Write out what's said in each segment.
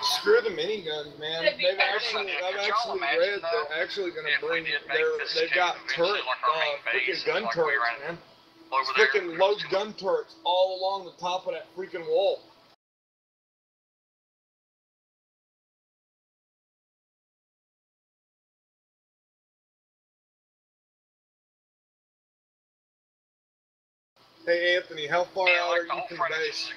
Screw the miniguns, man. I've actually read they're actually going to bring it. They've got turret, freaking gun turrets, man. Freaking low gun turrets all along the top of that freaking wall. Hey Anthony, how far out are you from base?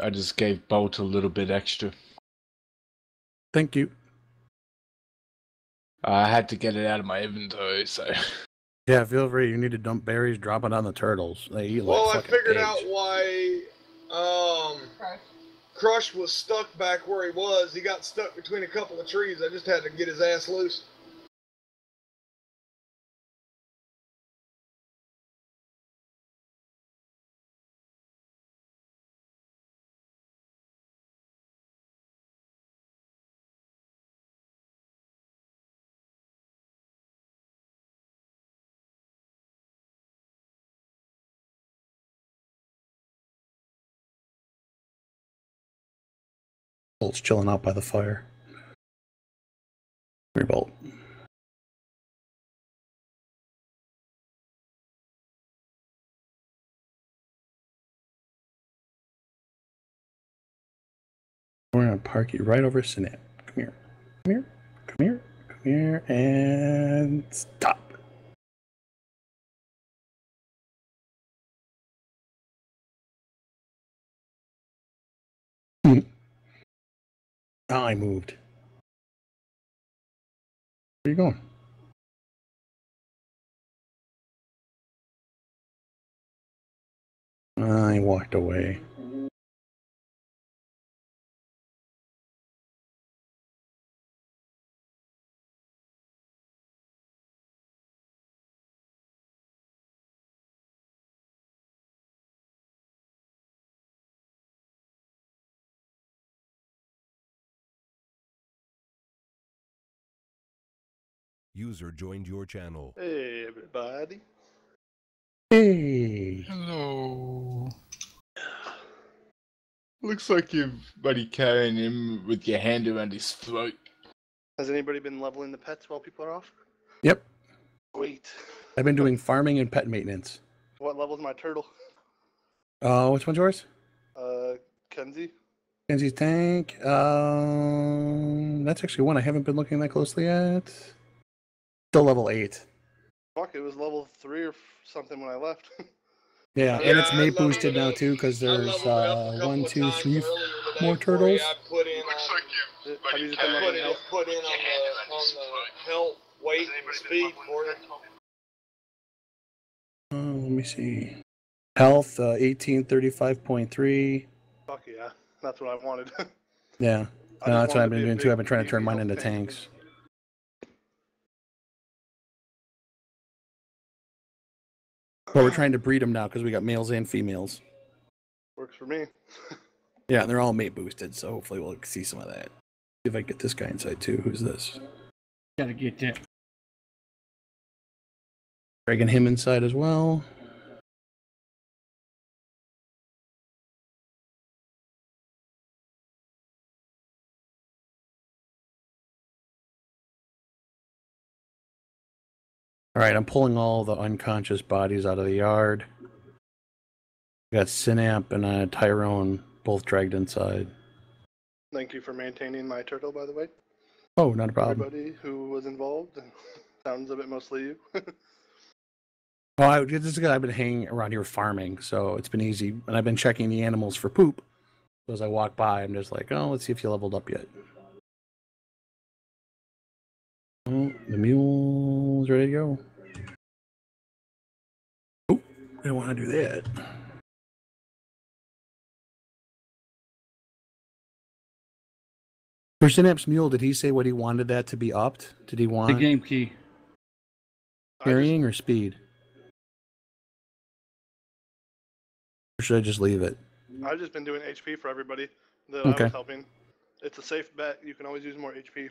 I just gave Bolt a little bit extra. Thank you. I had to get it out of my inventory, so... Yeah, feel free. You need to dump berries, drop it on the turtles. They eat like fucking pigs. Well, I figured out why Crush was stuck back where he was. He got stuck between a couple of trees. I just had to get his ass loose. Bolt's chilling out by the fire. Here, Bolt. We're gonna park you right over Synap. Come here. Come here. Come here. Come here. And stop. I moved. Where are you going? I walked away. User joined your channel. Hey, everybody. Hey. Hello. Looks like you're buddy carrying him with your hand around his throat. Has anybody been leveling the pets while people are off? Yep. Sweet. I've been doing farming and pet maintenance. What level's my turtle? Which one's yours? Kenzie. Kenzie's tank. That's actually one I haven't been looking that closely at. Still level 8. Fuck, it was level 3 or something when I left. Yeah, and it's mate boosted now too, because there's 1, 2, 3 more turtles. I put in on the health, weight, speed for it. Let me see. Health, 1835.3. Fuck yeah, that's what I wanted. Yeah, that's what I've been doing too. I've been trying to turn mine into tanks. But we're trying to breed them now because we got males and females. Works for me. Yeah, and they're all mate boosted, so hopefully we'll see some of that. See if I get this guy inside too. Who's this? Gotta get that. Dragging him inside as well. Alright, I'm pulling all the unconscious bodies out of the yard. We got Synap and Tyrone both dragged inside. Thank you for maintaining my turtle, by the way. Oh, not a problem. Everybody who was involved. sounds of it mostly you? Well, this is because I've been hanging around here farming, so it's been easy. And I've been checking the animals for poop. So as I walk by, I'm just like, oh, let's see if you leveled up yet. Oh, the mule's ready to go. Oh, I don't want to do that. For Synapse Mule, did he say what he wanted that to be upped? Did he want... the game key. Carrying or speed? Or should I just leave it? I've just been doing HP for everybody that I was helping. It's a safe bet. You can always use more HP.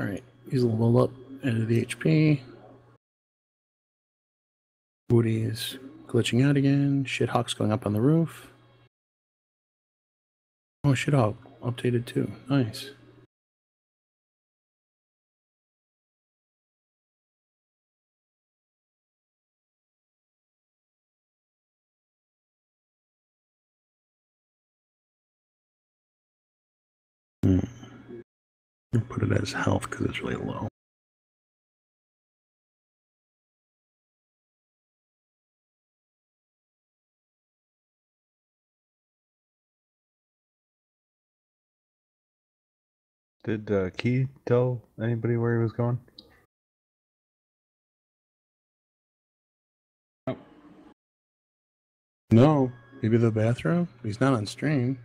Alright, he's leveled up into the HP. Woody is glitching out again. Shithawk's going up on the roof. Oh, Shithawk updated too. Nice. I'll put it as health because it's really low. Did Key tell anybody where he was going? No. No. Maybe the bathroom? He's not on stream.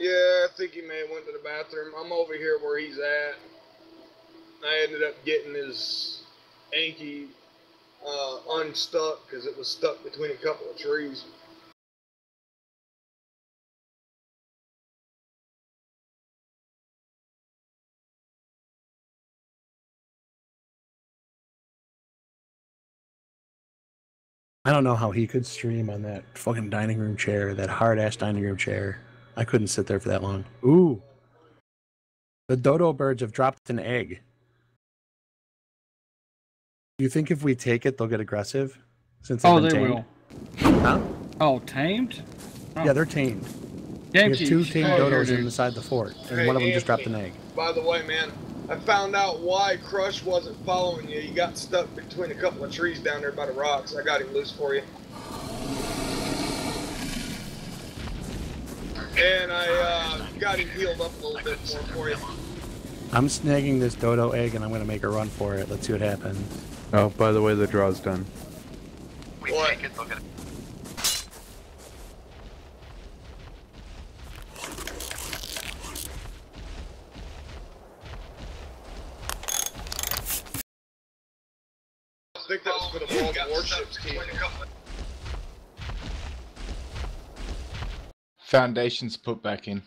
Yeah, I think he may have went to the bathroom. I'm over here where he's at. I ended up getting his Anki unstuck because it was stuck between a couple of trees. I don't know how he could stream on that fucking dining room chair, that hard-ass dining room chair. I couldn't sit there for that long. Ooh. The dodo birds have dropped an egg. Do you think if we take it, they'll get aggressive? Since they've been tamed? They will. Huh? Oh, tamed? Oh. Yeah, they're tamed. Damn, we have two tamed dodos inside the fort, and one of them just dropped an egg. By the way, man, I found out why Crush wasn't following you. You got stuck between a couple of trees down there by the rocks. I got him loose for you. And I got him healed up a little bit more for you. I'm snagging this dodo egg and I'm going to make a run for it. Let's see what happens. Oh, by the way, the draw's done. We take it, look at it. I think that was for the World Warships team. Foundations put back in.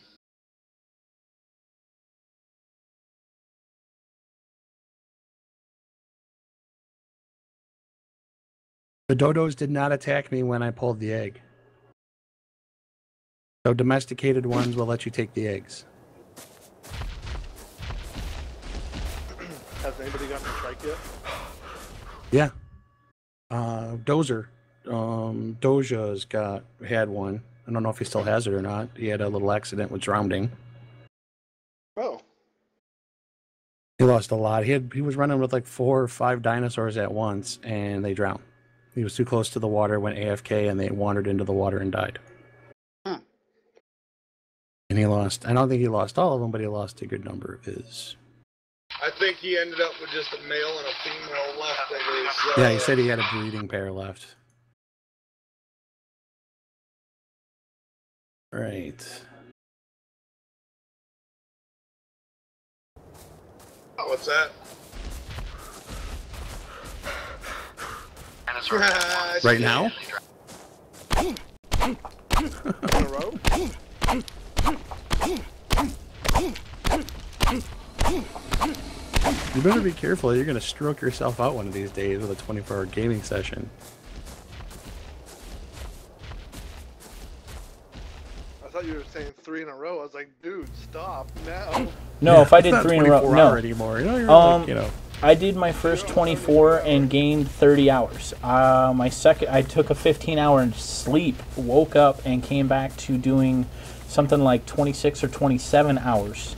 The dodos did not attack me when I pulled the egg. So domesticated ones will let you take the eggs. Has anybody gotten a strike yet? Yeah. Dozer. Doja's had one. I don't know if he still has it or not. He had a little accident with drowning. Oh. He lost a lot. He was running with like 4 or 5 dinosaurs at once, and they drowned. He was too close to the water, went AFK, and they wandered into the water and died. Huh. And he lost. I don't think he lost all of them, but he lost a good number of his. I think he ended up with just a male and a female left. Yeah, he said he had a breeding pair left. Right. Oh, what's that? Right now? in a row. You better be careful. You're going to stroke yourself out one of these days with a 24-hour gaming session. I thought you were saying 3 in a row. I was like, dude, stop now. No, yeah, if I did 3 in a row, no. Anymore. You know, you're like, you know. I did my first 24 and gained 30 hours. My second, I took a 15-hour sleep, woke up, and came back to doing something like 26 or 27 hours.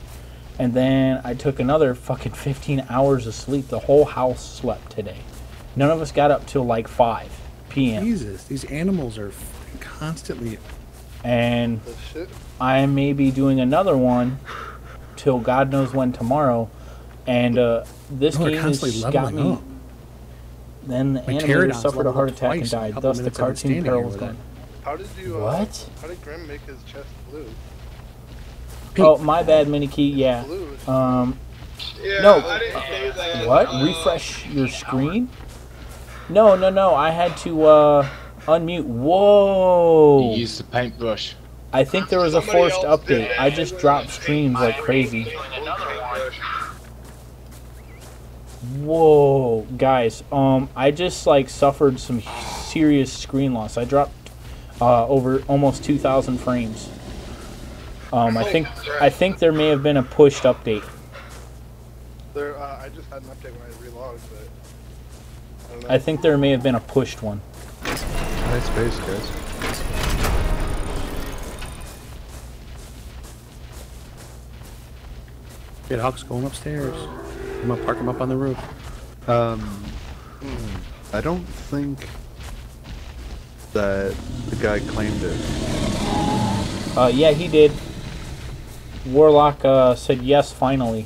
And then I took another fucking 15 hours of sleep. The whole house slept today. None of us got up till like 5 p.m. Jesus, these animals are constantly... And I may be doing another one till God knows when tomorrow. And this game has got me. Up. Then the animator suffered a heart attack and died. Thus, the cartoon peril was gone. How did you? What? How did Grim make his chest blue? Pink. Oh, my bad, Minikey. Yeah. Yeah no. I didn't say that. What? Refresh your screen? No, no, no. I had to unmute. Whoa. You used the paintbrush. I think there was a forced update. I just dropped streams like crazy. Whoa, guys. I just like suffered some serious screen loss. I dropped over almost 2,000 frames. I think there may have been a pushed update. There, I just had an update when I relogged, but I don't know. I think there may have been a pushed one. Nice space, guys. Get Hawk's going upstairs. I'm gonna park him up on the roof. I don't think that the guy claimed it. Yeah, he did. Warlock said yes finally,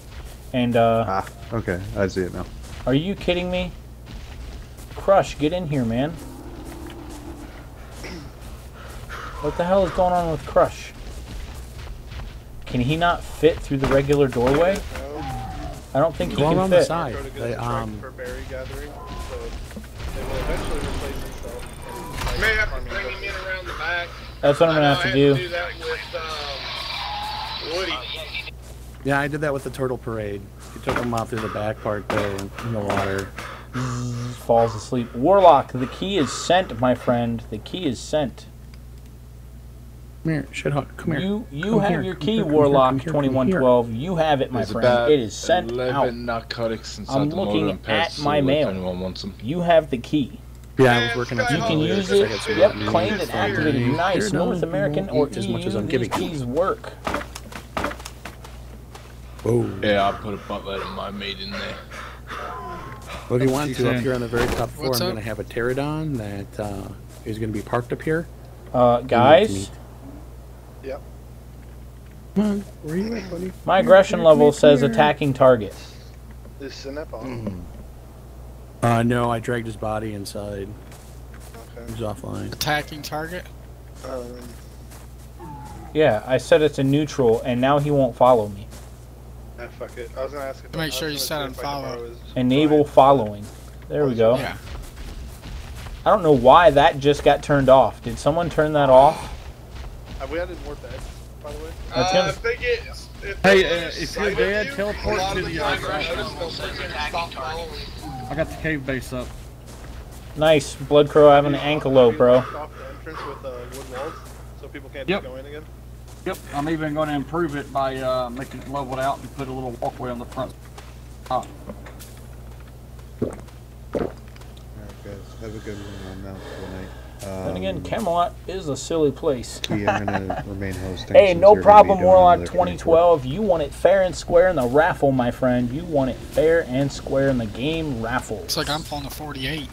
and okay, I see it now. Are you kidding me? Crush, get in here, man. What the hell is going on with Crush? Can he not fit through the regular doorway? I don't think he can fit. On the side. They, for berry gathering, so they will eventually replace himself. You may have to bring him in around the back. That's what I'm gonna have to do. Do that with, Woody. Yeah, I did that with the turtle parade. You took him out through the back part there in the water. Falls asleep. Warlock, the key is sent, my friend. The key is sent. Come here, Shithawk. Come here. You have your key, Warlock2112. You have it, my friend. It is sent 11 out. Narcotics inside I'm looking at past, my so mail. Anyone wants them. You have the key. Yeah, I was working on it. You can use it. Yep, claimed and activated. Nice. North American or as much as I'm giving keys work. Oh. Yeah, I put a buttload of my meat in there. Well, if you want to, up here on the very top floor, I'm going to have a pterodon that is going to be parked up here. Guys. Yep. Come on, where are you at, buddy? My aggression level says attacking target. Is Synap on? No, I dragged his body inside. Okay. He's offline. Attacking target? Yeah, I said it's a neutral, and now he won't follow me. Ah, fuck it. I was gonna ask if make sure you set on follow. Enable following. There we go. Yeah. I don't know why that just got turned off. Did someone turn that off? Have we added more beds, by the way? I think it's... If your dad teleports to the other side... I got the cave base up. Nice. Blood Crow having an ankylo, bro. Stop the entrance with wood walls, so people can't go in again? Yep. I'm even going to improve it by making it leveled out and put a little walkway on the front. Oh. Alright, guys. Have a good one on that tonight. Then again, Camelot is a silly place. Yeah, I'm gonna remain hosting. Hey, no problem, Warlock2012. You want it fair and square in the raffle, my friend. You want it fair and square in the game raffle. It's like I'm pulling a 48.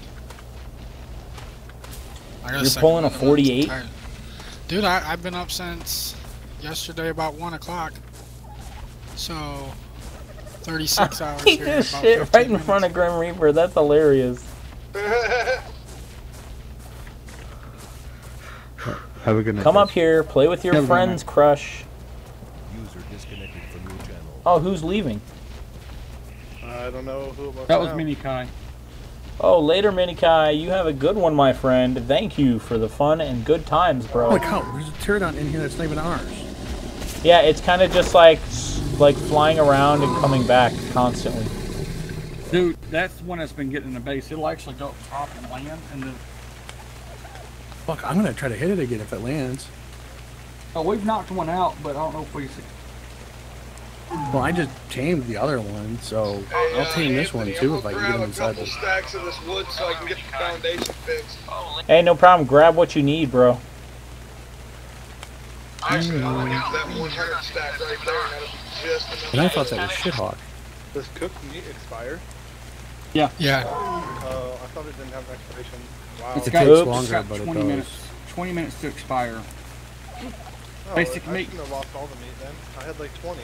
You're pulling a 48? Dude, I've been up since yesterday about 1 o'clock. So, 36 hours. I hate this shit right in front of Grim Reaper. That's hilarious. Have a good night. Come up here, play with your friends, Crush. User disconnected from your channel. Oh, who's leaving? I don't know who. That was Minikey. Oh, later, Minikey. You have a good one, my friend. Thank you for the fun and good times, bro. Oh my god, there's a pterodon in here that's not even ours. Yeah, it's kind of just like flying around and coming back constantly. Dude, that's one that's been getting in the base. It'll actually go up top and land, and then... Fuck, I'm gonna try to hit it again if it lands. Oh, we've knocked one out, but I don't know if we... Well, I just tamed the other one, so hey, I'll tame this one too if I can get him inside the stacks of this wood so I can get the foundation fixed. Hey, no problem. Grab what you need, bro. Actually, I only have that 100 stack right there, and that'll be just enough. And I thought that was Shithawk. Does cooked meat expire? Yeah. Yeah. I thought it didn't have an expiration. Wow. It takes longer, but it does. 20 minutes to expire. Oh, basic meat. I shouldn't have lost all the meat then. I had like 20.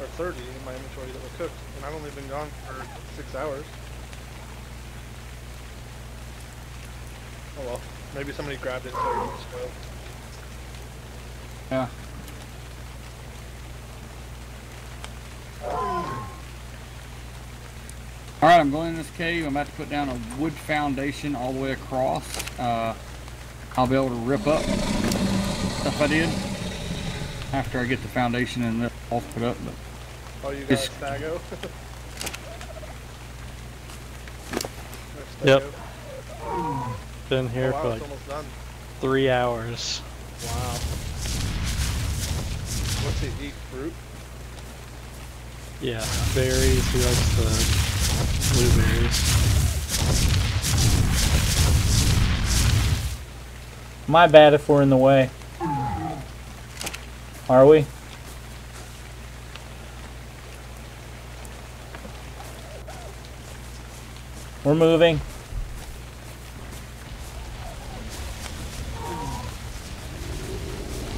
Or 30 in my inventory that were cooked, and I've only been gone for 6 hours. Oh well, maybe somebody grabbed it so it didn't spoil. Yeah. Alright, I'm going in this cave. I'm about to put down a wood foundation all the way across. I'll be able to rip up stuff I did after I get the foundation and the all put up. But oh, you got a stago? Yep. Been here for like 3 hours. Wow. What's he eat? Fruit? Yeah, berries. He likes the blueberries. My bad if we're in the way. Are we? We're moving.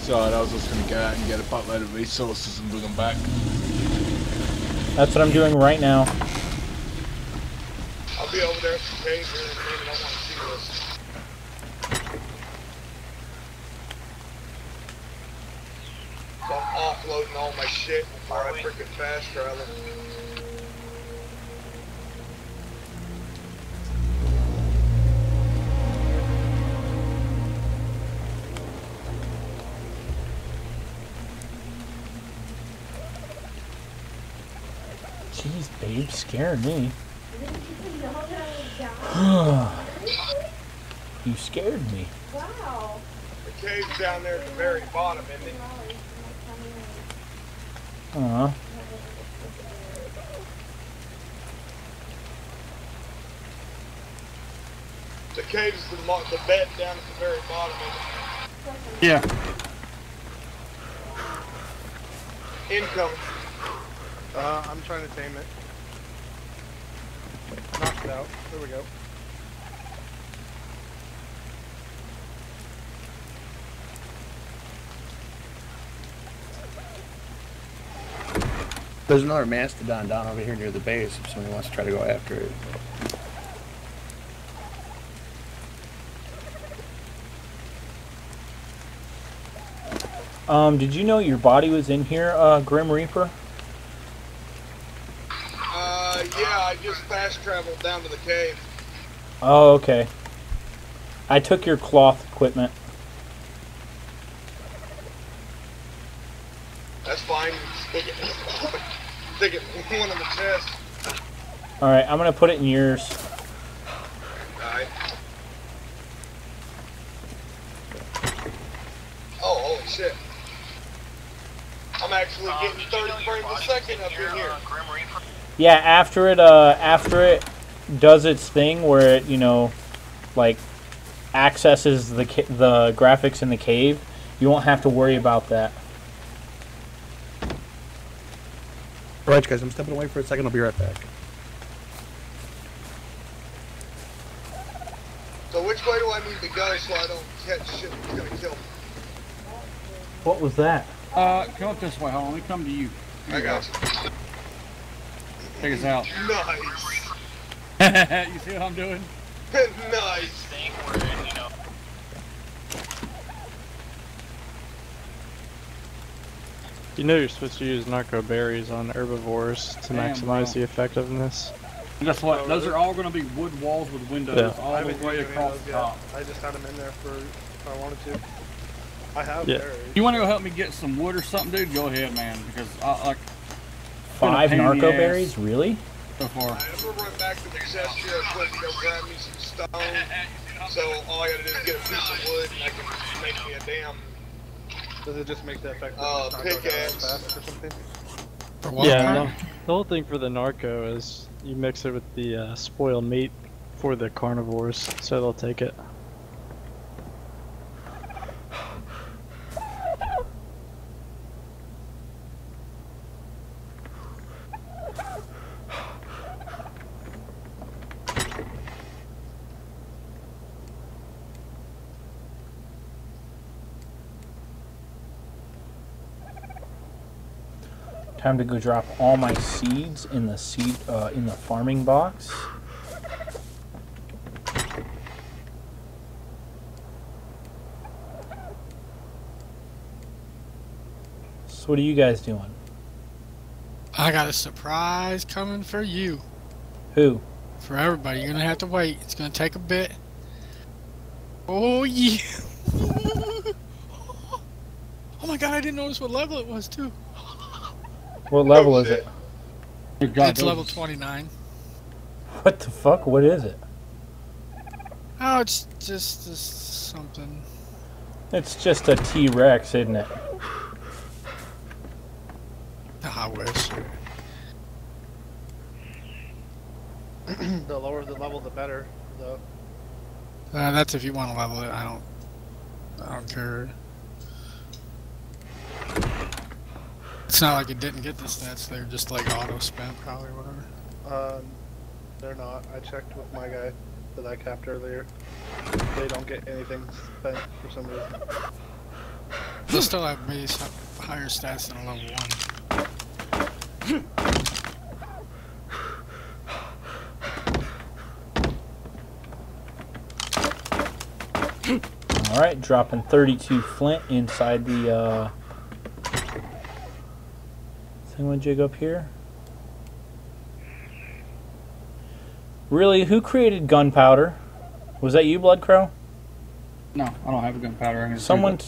So I was just gonna get out and get a buttload of resources and bring them back. That's what I'm doing right now. I'll be over there at the cave here, and I don't want to see this. So I'm offloading all my shit before I freaking fast travel. Jeez, Babe, scared me. You scared me. Wow. The cave's down there at the very bottom, isn't it? Uh-huh. The cave's the bed down at the very bottom, isn't it? Yeah. Income. I'm trying to tame it. Knock it out. There we go. There's another mastodon down over here near the base if somebody wants to try to go after it. Did you know your body was in here, Grim Reaper? Yeah, I just fast traveled down to the cave. Oh, okay. I took your cloth equipment. That's fine. Stick it in one of the chests. Alright, I'm gonna put it in yours. Alright. Oh, holy shit. I'm actually getting 30 frames a second up in here. Yeah, after it does its thing where it, you know, like accesses the graphics in the cave, you won't have to worry about that. Alright, guys, I'm stepping away for a second. I'll be right back. So which way do I need to go so I don't catch shit that's gonna kill me? What was that? Come up this way. Hold on, let me come to you. I got you. Check us out. Nice. You see what I'm doing? Nice. You know you're supposed to use narco berries on herbivores to maximize the effectiveness. And guess what? Those are all going to be wood walls with windows all the way across the top. I just had them in there for if I wanted to. I have there. You want to go help me get some wood or something, dude? Go ahead, man. Because I like 5 narco berries, really? So far. We're running back to the chest here. I'm going to go grab me some stone. So all I got to do is get a piece of wood, and I can make me a damn. Does it just make the effect? Oh, pickaxe or something. Yeah, no, the whole thing for the narco is you mix it with the spoiled meat for the carnivores, so they'll take it. Time to go drop all my seeds in the seed in the farming box. So what are you guys doing? I got a surprise coming for you. Who? For everybody. You're gonna have to wait. It's gonna take a bit. Oh yeah. Oh my god, I didn't notice what level it was too. What level is it? It's level 29. What the fuck? What is it? Oh, it's just something. It's just a T-Rex, isn't it? I wish. The lower the level, the better, though. That's if you want to level it. I don't care. It's not like it didn't get the stats, they're just like auto spam probably or whatever. They're not. I checked with my guy that I capped earlier. They don't get anything spent for some reason. They'll still have base higher stats than a level 1. Alright, dropping 32 flint inside the Anyone jig up here? Really, who created gunpowder? Was that you, Blood Crow? No, I don't have a gunpowder. Someone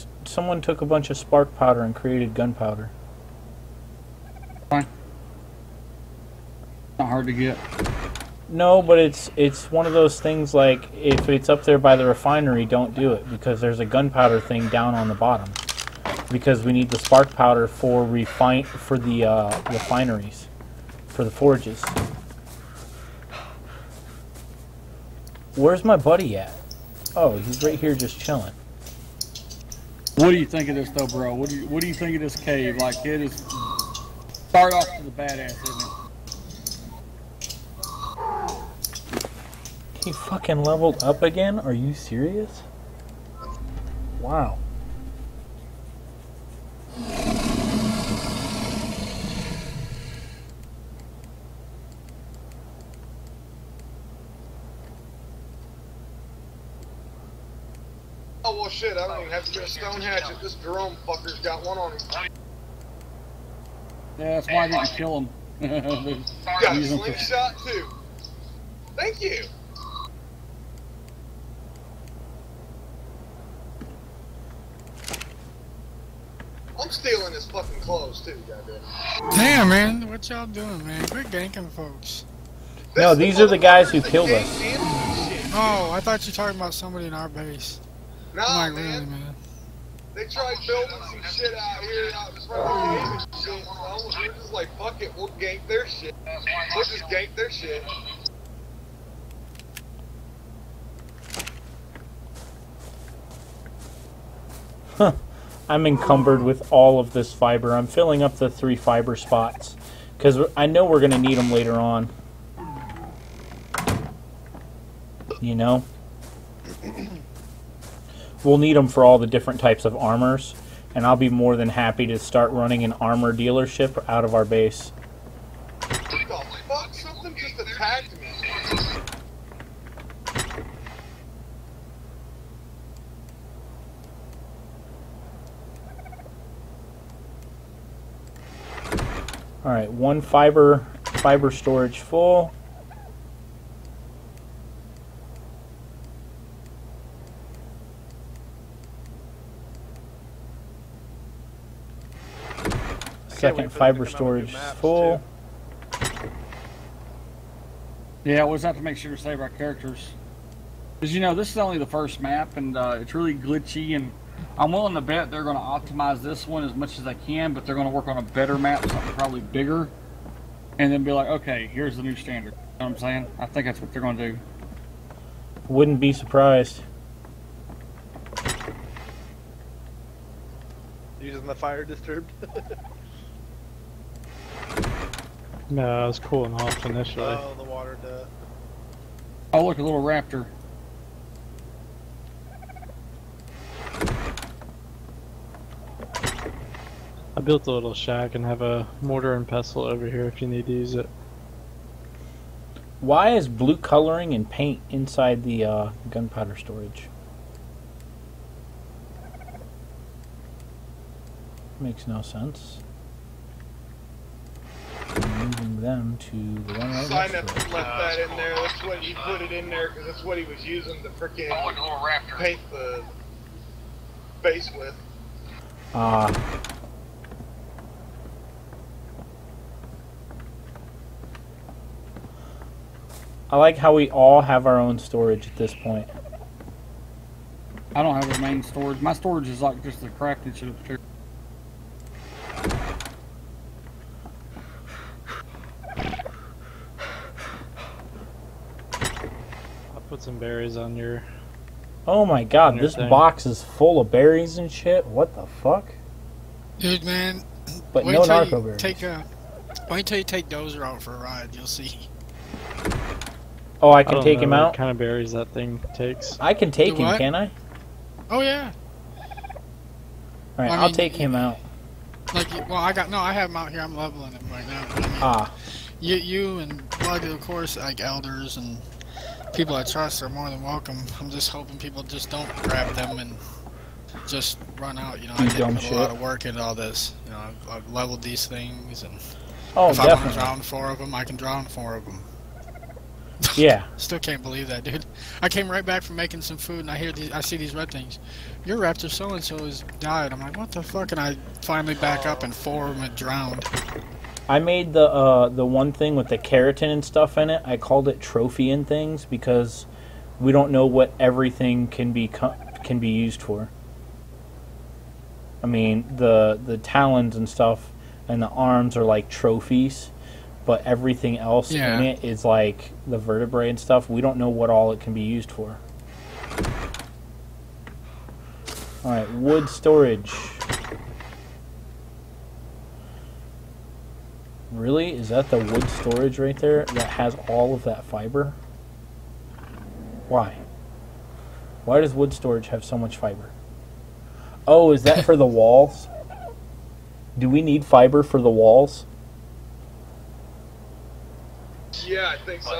took a bunch of spark powder and created gunpowder. Fine. Not hard to get. No, but it's one of those things like if it's up there by the refinery, don't do it because there's a gunpowder thing down on the bottom. Because we need the spark powder for the refineries, for the forges. Where's my buddy at? Oh, he's right here, just chilling. What do you think of this, though, bro? What do you think of this cave? Like it is. Start off with a badass, isn't it? He fucking leveled up again? Are you serious? Wow. Oh, well, shit, I don't even have to get a stone hatchet. This Jerome fucker's got one on him. Yeah, that's why I didn't kill him. Got a slingshot, too. Thank you. I'm stealing his fucking clothes, too, goddamn. Damn, man. What y'all doing, man? Quit ganking folks. No, these are the guys who killed us. Oh, I thought you were talking about somebody in our base. Nah, like, man. Really, man. They tried building some shit out here out in front of the game and shit. So we're just like, fuck it, we'll gank their shit. We'll just gank their shit. Huh. I'm encumbered with all of this fiber. I'm filling up the 3 fiber spots because I know we're going to need them later on. You know? We'll need them for all the different types of armors, and I'll be more than happy to start running an armor dealership out of our base. What the fuck? Something just attacked me. All right, 1 fiber storage full. Second fiber storage is full. Yeah, we'll just have to make sure to save our characters. Because, you know, this is only the first map, and it's really glitchy, and I'm willing to bet they're going to optimize this one as much as they can, but they're going to work on a better map, something probably bigger, and then be like, okay, here's the new standard. You know what I'm saying? I think that's what they're going to do. Wouldn't be surprised. Using the fire disturbed? No, it was cooling off initially. Oh, the water, duh. Oh, look, a little raptor. I built a little shack and have a mortar and pestle over here if you need to use it. Why is blue coloring and paint inside the gunpowder storage? Makes no sense. I'm moving them to the one right next to it. Left that in there. That's what he put it in there because that's what he was using to frickin' paint the base with. I like how we all have our own storage at this point. I don't have a main storage. My storage is like just the crafting shit. Put some berries on your... Oh my god, this thing. Box is full of berries and shit. What the fuck? Dude, man. But no narco berries. Wait until you take Dozer out for a ride, you'll see. Oh, I can take him out? What kind of berries that thing takes. I can take him, can I? Oh, yeah. Alright, I'll take him out. Like, well, I have him out here. I'm leveling him right now. But I mean, you and Blood, of course, like elders and... people I trust are more than welcome. I'm just hoping people just don't grab them and just run out. You know, I did a lot of work into all this. You know, I've leveled these things, and if I want to drown four of them, I can drown four of them. Yeah. Still can't believe that, dude. I came right back from making some food, and I see these red things. Your raptor so-and-so has died. I'm like, what the fuck? And I finally back up, and four of them had drowned. I made the one thing with the keratin and stuff in it. I called it trophy and things because we don't know what everything can be used for. I mean, the talons and stuff and the arms are like trophies, but everything else in it is like the vertebrae and stuff. We don't know what all it can be used for. All right, wood storage. Really? Is that the wood storage right there that has all of that fiber? Why? Why does wood storage have so much fiber? Oh, is that for the walls? Do we need fiber for the walls? Yeah, I think so.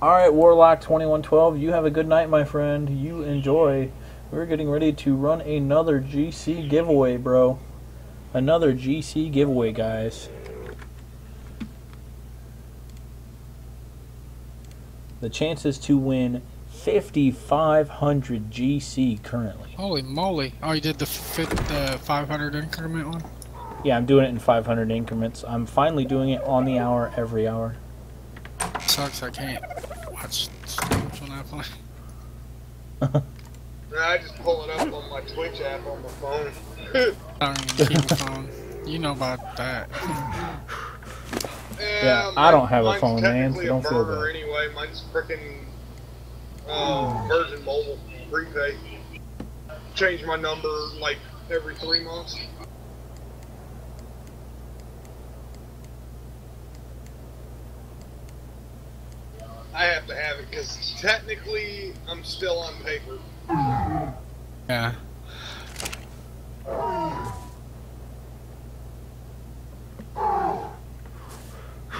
Alright, Warlock2112, you have a good night, my friend. You enjoy... We're getting ready to run another GC giveaway, bro. Another GC giveaway, guys. The chances to win 5,500 GC currently. Holy moly. Oh, you did the 500 increment one? Yeah, I'm doing it in 500 increments. I'm finally doing it on the hour, every hour. Sucks I can't watch streams when I play. I just pull it up on my Twitch app on my phone. I don't even keep a phone. You know about that. Yeah, I don't have a phone, man. So don't feel bad. Anyway, mine's freaking Virgin Mobile prepaid. Change my number like every 3 months. I have to have it because technically I'm still on paper. Yeah.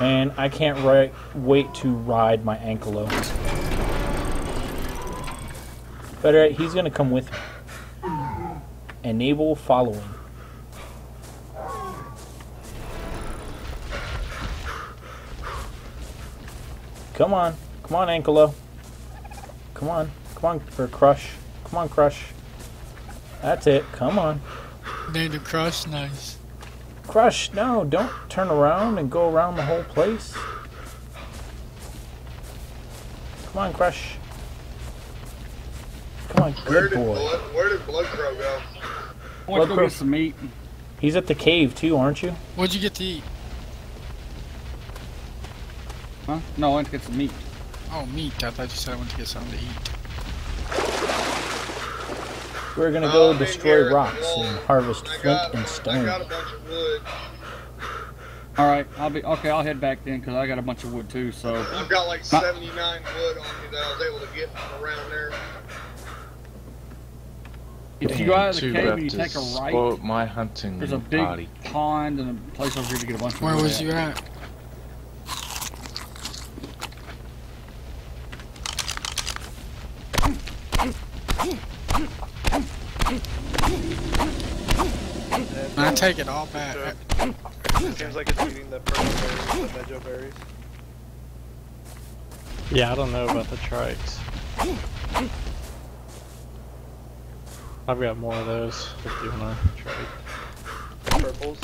And I can't wait to ride my ankylo. Better, he's going to come with me. Enable following. Come on. Come on, ankylo. Come on. Come on, for Crush. Come on, Crush. That's it. Come on. Named it Crush? Nice. Crush, no. Don't turn around and go around the whole place. Come on, Crush. Come on, good boy. Where did Blood Crow go? Blood Crow gets some meat. He's at the cave, too, aren't you? What'd you get to eat? Huh? No, I went to get some meat. Oh, meat. I thought you said I went to get something to eat. We're gonna go destroy rocks and harvest flint and stone. I got a bunch of wood. Alright, I'll head back then, because I got a bunch of wood, too, so... I've got like 79 wood on me that I was able to get from around there. If you go out of the cave and you take a right, my hunting there's a big pond and a place over here to get a bunch of wood. Where was you at? I take it all back. It seems like it's eating the purple berries, the vegetal berries. Yeah, I don't know about the trikes. I've got more of those if you want to trade. Purples?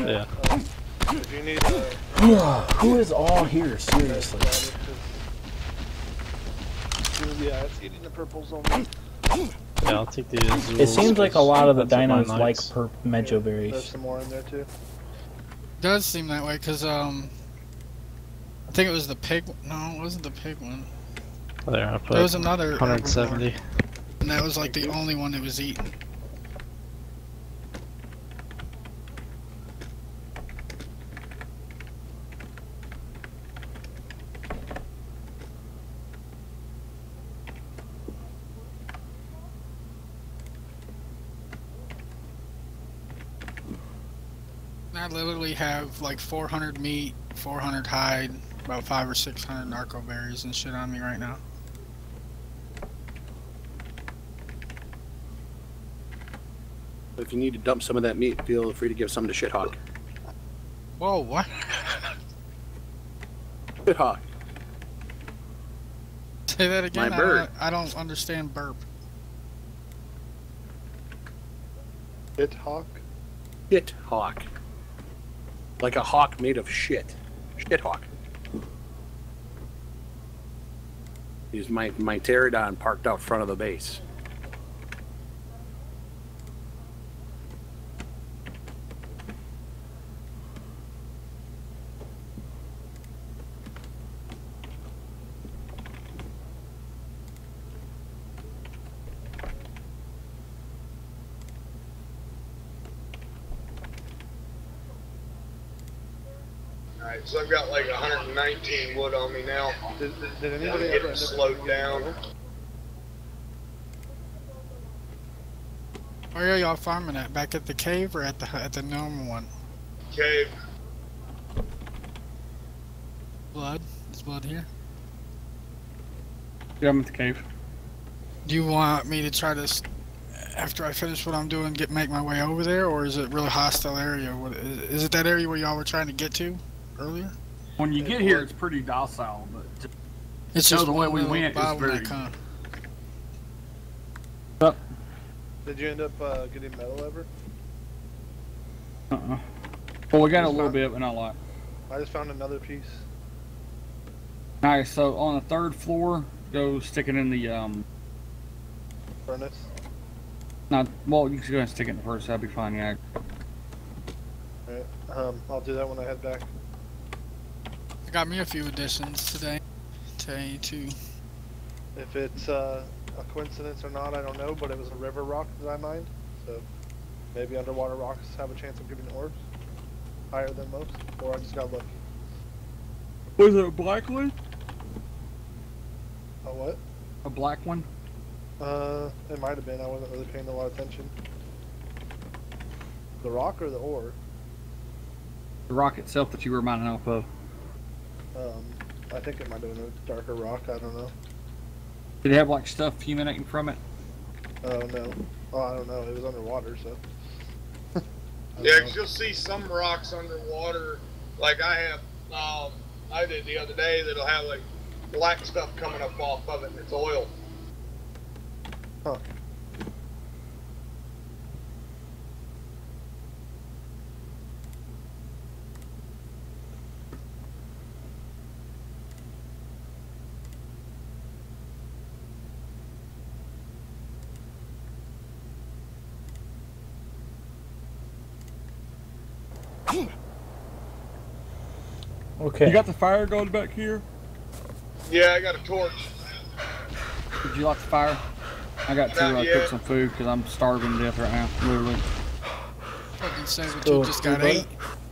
Yeah. If you need who is all here, seriously? Yeah, it's eating the purples only. Yeah, I'll take the azules. It seems like a lot of the dinos like mejo berries. There's some more in there too. It does seem that way, because, I think it was the pig one. No, it wasn't the pig one. There, I put there was another 170. Evermore. And that was like the only one that was eaten. And I literally have like 400 meat, 400 hide, about 500 or 600 narco berries and shit on me right now. If you need to dump some of that meat, feel free to give some to Shithawk. Whoa, what? Shithawk. Say that again. My bird. I don't understand burp. Shithawk? Shithawk. Like a hawk made of shit. Shithawk. He's my pterodon parked out front of the base. So I've got like 119 wood on me now. Did anybody I'm getting slowed down. Where are y'all farming at? Back at the cave or at the normal one? Cave. Blood? Is blood here? Yeah, I'm at the cave. Do you want me to try to, after I finish what I'm doing, make my way over there, or is it really hostile area? Is it that area where y'all were trying to get to earlier? When you get here, it's pretty docile, but it's just the way we went is very... Did you end up getting metal ever? Uh-uh. Well, we got a little bit, but not a lot. I just found another piece. Alright, so on the third floor, go stick it in the, furnace? Not, well, you can go ahead and stick it in the furnace, that'll be fine, yeah. Alright, I'll do that when I head back. I got me a few additions today. Today, too. If it's a coincidence or not, I don't know, but it was a river rock that I mined. So, maybe underwater rocks have a chance of giving orbs. Higher than most, or I just got lucky. Was it a black one? A what? A black one? It might have been. I wasn't really paying a lot of attention. The rock or the ore? The rock itself that you were mining off of. I think it might have been a darker rock, I don't know. Did it have like stuff emanating from it? Oh no. Oh, I don't know, it was underwater, so. Yeah, 'cause you'll see some rocks underwater, like I have, I did the other day, that'll have like black stuff coming up off of it, and it's oil. Fuck. Okay. You got the fire going back here? Yeah, I got a torch. Would you like the fire? I got to cook some food because I'm starving to death right now, literally. Fucking say what you just got ate.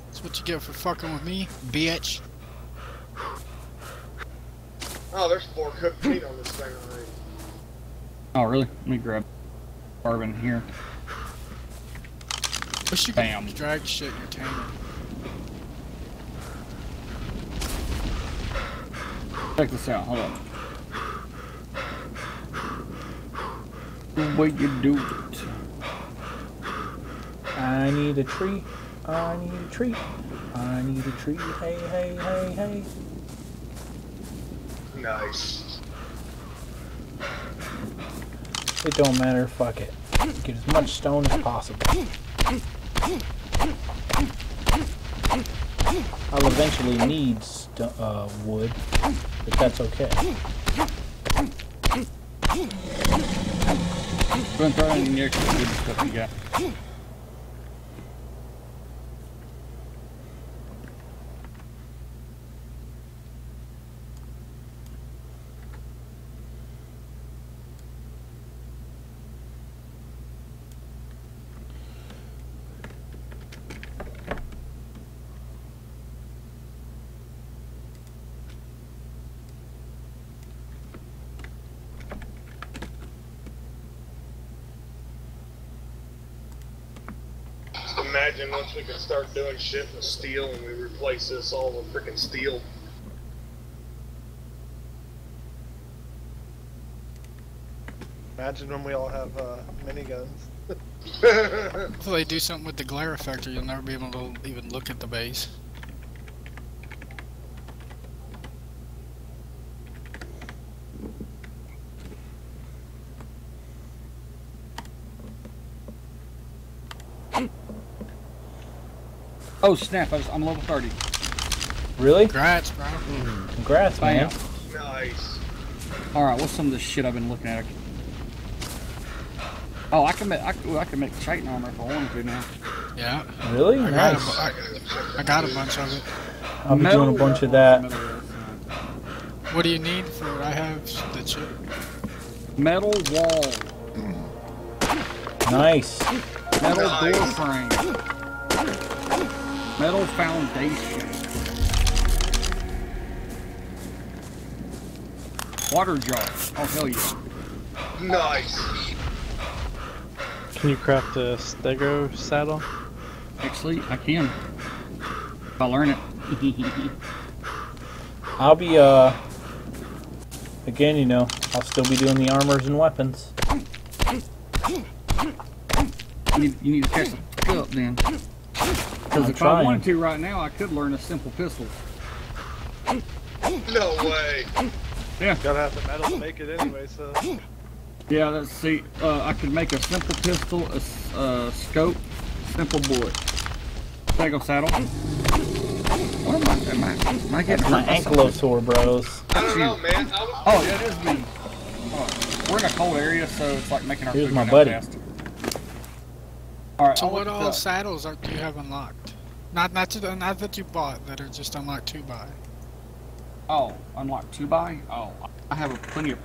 That's what you get for fucking with me, bitch. Oh, there's 4 cooked meat on this thing already. Oh, really? Let me grab bourbon here. Wish you could drag shit in your tank. Check this out, hold on. Way you do it. I need a tree. I need a tree. I need a tree. Hey, hey, hey, hey. Nice. It don't matter, fuck it. Get as much stone as possible. I'll eventually need wood, but that's okay. Don't throw in the extra good stuff you got. Imagine once we could start doing shit with steel and we replace this all with freaking steel. Imagine when we all have miniguns. Until they do something with the glare effector, you'll never be able to even look at the base. Oh snap, I'm level 30. Really? Congrats, bro. Mm. Congrats, man. Nice. Alright, what's some of this shit I've been looking at? Oh, I can make Titan armor if I wanted to now. Yeah. Really? Nice. I got a bunch of it. I'll be doing a bunch of that. What do you need for what I have that you... Metal wall. Mm. Nice. Metal door frame. Metal foundation. Water jar. I'll tell you. Nice. Can you craft a stego saddle? Actually, I can. If I learn it. I'll be, again, you know, I'll still be doing the armors and weapons. You need to catch them up then. Because if I wanted to right now, I could learn a simple pistol. No way! Yeah. Gotta have the metal to make it anyway, so... Yeah, let's see. I could make a simple pistol, a scope, simple bullet. Stego saddle. What am I getting my ankylosore, bros. I don't know, man. Oh, yeah, it is me. Oh, we're in a cold area, so it's like making our food my buddy. Fast. Right, so what all saddles do you have unlocked? Not that you bought, that are just unlocked to buy. Oh, unlocked to buy? Oh, I have plenty of...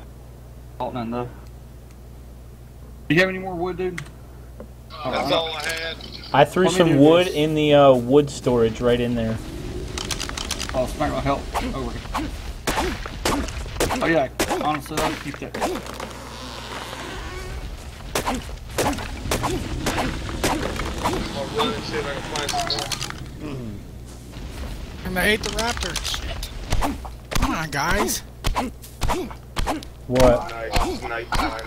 Oh, none though. Do you have any more wood, dude? That's all I had. I threw some wood in the wood storage right in there. Oh, it's not gonna help. Over here. Oh yeah, honestly, I'll keep that. I'll run and see if I can find some more. And I hate the raptor. Shit. Come on, guys. What? Nice. Nighttime.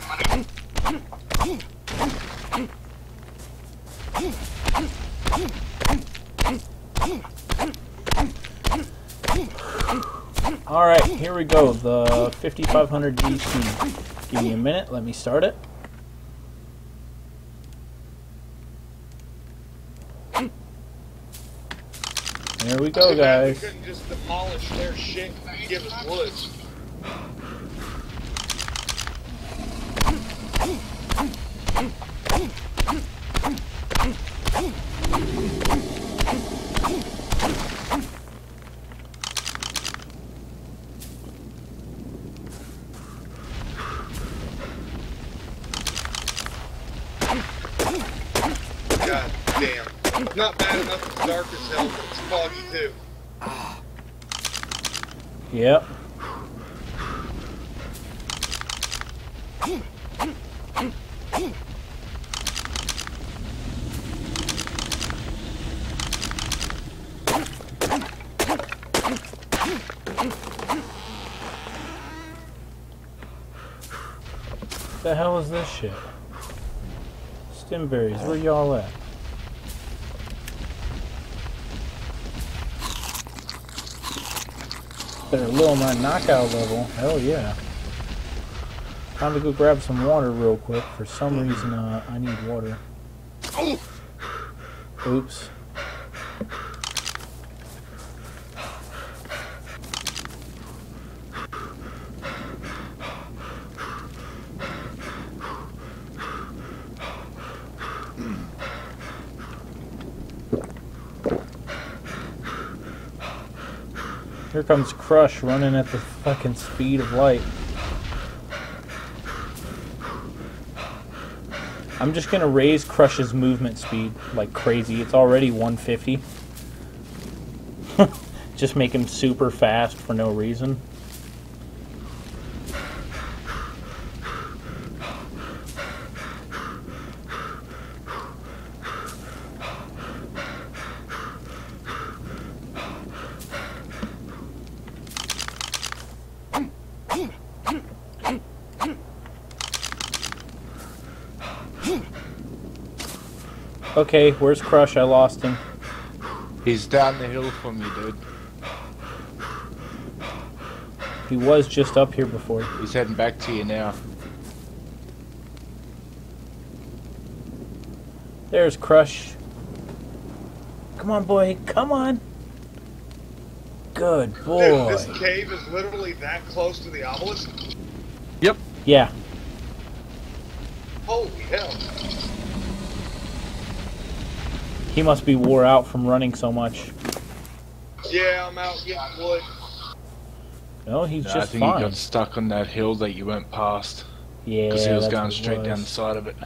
Alright, here we go. The 5500 DC. Give me a minute. Let me start it. Here we go, guys. We couldn't just demolish their shit and give us wood. God damn. It's not bad enough it's dark as hell, but it's foggy too. Yep. What the hell is this shit? Stimberries, where y'all at? Better low my knockout level. Hell yeah. Time to go grab some water real quick. For some reason, I need water. Oops. Here comes Crush running at the fucking speed of light. I'm just gonna raise Crush's movement speed like crazy. It's already 150. Just make him super fast for no reason. Okay, where's Crush? I lost him. He's down the hill from you, dude. He was just up here before. He's heading back to you now. There's Crush. Come on, boy. Come on. Good boy. Dude, this cave is literally that close to the obelisk? Yep. Yeah. Holy hell. He must be wore out from running so much. Yeah, I'm out getting wood. No, he's just fine. I think he got stuck on that hill that you went past. Yeah, because he was going straight down the side of it.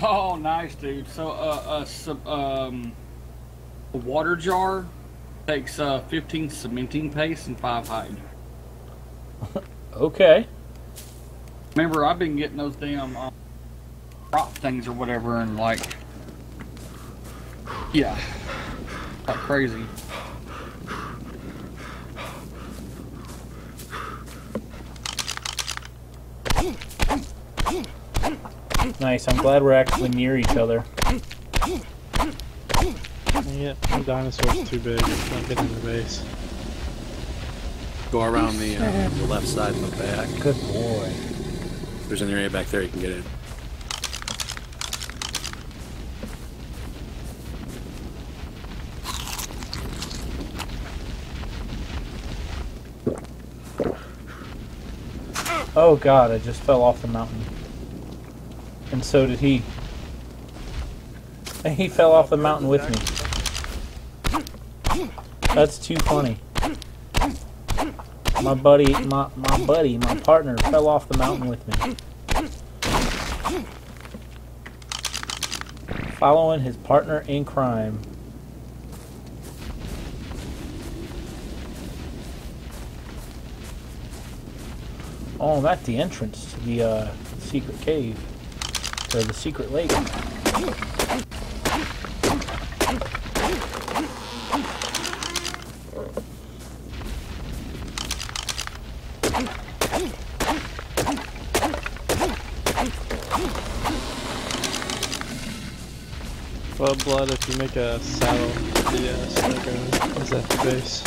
Oh, nice, dude. So, a water jar takes 15 cementing paste and 5 hide. Okay. Remember, I've been getting those damn rock things or whatever, and like, yeah, like crazy. Nice. I'm glad we're actually near each other. Yeah, the dinosaur's too big. It's not getting in the base. Go around the left side and the back. Good boy. There's an area back there you can get in. Oh god, I just fell off the mountain. And so did he. And he fell off the mountain with me. That's too funny. My buddy, my partner fell off the mountain with me. Following his partner in crime. Oh, that's the entrance to the secret cave. Or the secret lake. Blood, if you make a saddle, the sniper is at the base.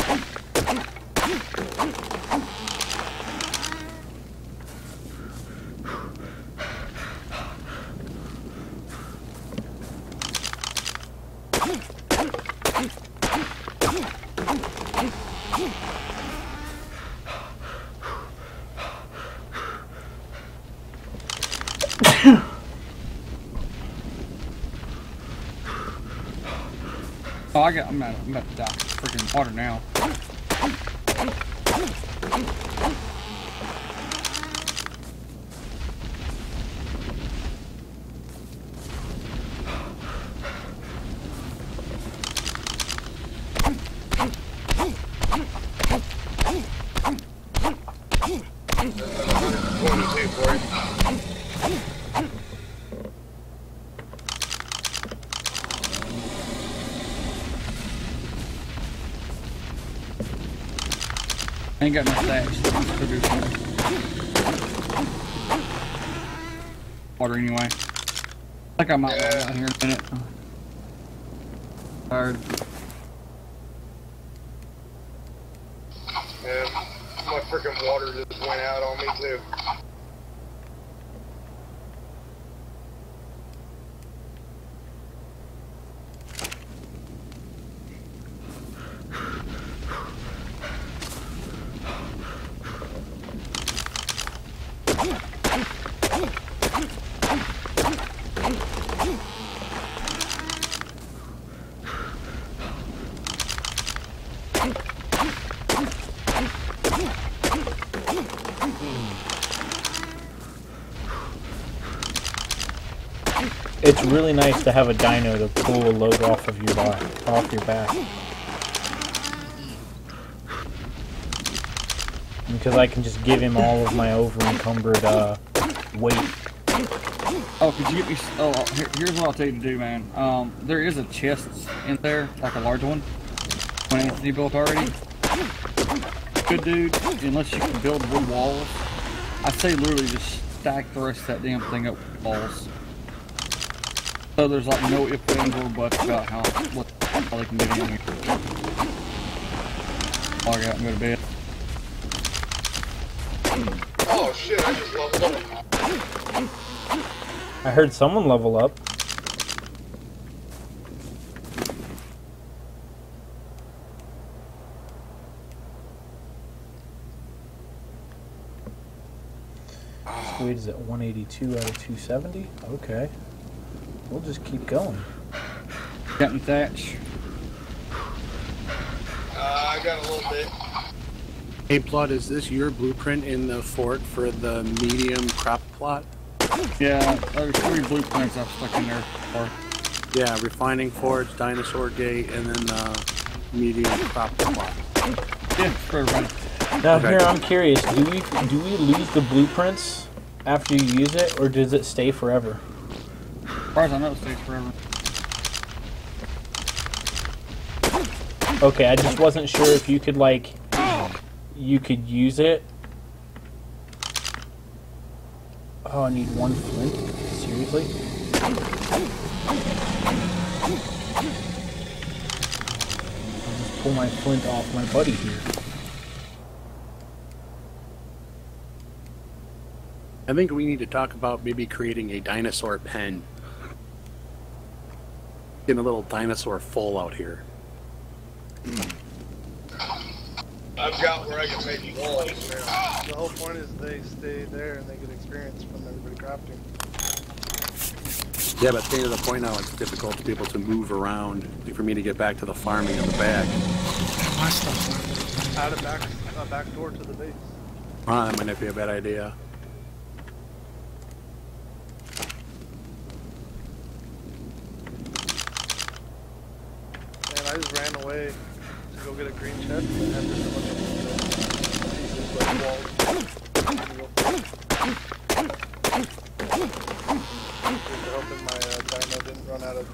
I'm about to die. Freaking water now. I ain't got enough stacks to do water anyway. I might roll out here in a minute. Tired. Yeah, my freaking water just went out on me too. It's really nice to have a dino to pull a load off your back. Because I can just give him all of my over-encumbered weight. Oh, could you get me... Oh, here's what I'll tell you to do, man. There is a chest in there, like a large one. When Anthony built already. Good dude, unless you can build wood walls. I say literally just stack the rest of that damn thing up with walls. So there's like no ifs, ands, or buts about how they can get in here. Log out and go to bed. Oh shit, I just leveled up. I heard someone level up. Weight is at 182 out of 270? Okay. We'll just keep going. Captain Thatch. I got a little bit. Hey, Plot, is this your blueprint in the fort for the medium crop plot? Yeah, there's three blueprints I've stuck in there for. Yeah, Refining Forge, Dinosaur Gate, and then the medium crop plot. Yeah, for everybody. Now, okay. Here, I'm curious. Do we lose the blueprints after you use it, or does it stay forever? As far as I know, it stays forever. Okay, I just wasn't sure if you could, like, you could use it. Oh, I need one flint. Seriously? I'll just pull my flint off my buddy here. I think we need to talk about maybe creating a dinosaur pen. Getting a little dinosaur full out here. I've got where I can make walls now. The whole point is they stay there and they get experience from everybody crafting. Yeah, but staying to the point now, it's difficult for people to move around. For me to get back to the farming in the back. My stuff. Add a back door to the base. That might not be a bad idea. I just ran away to go get a green chest and had just a bunch of pieces like walls. Just hoping my dino didn't run out of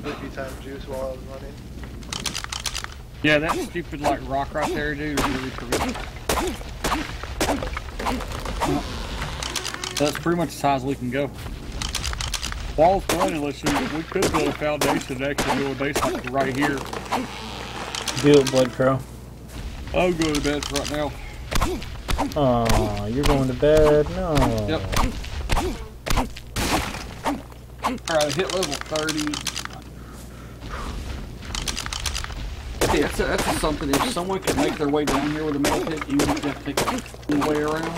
sleepy time juice while I was running. Yeah, that stupid like rock right there, dude, is really terrific. That's pretty much as high as we can go. Walls run unless we could build a foundation and actually build a base like right here. Do it, Blood Crow. I'm going to bed for right now. Aw, you're going to bed? No. Yep. Alright, hit level 30. Yeah, that's something. If someone could make their way down here with a metal pick, you would have to take the way around.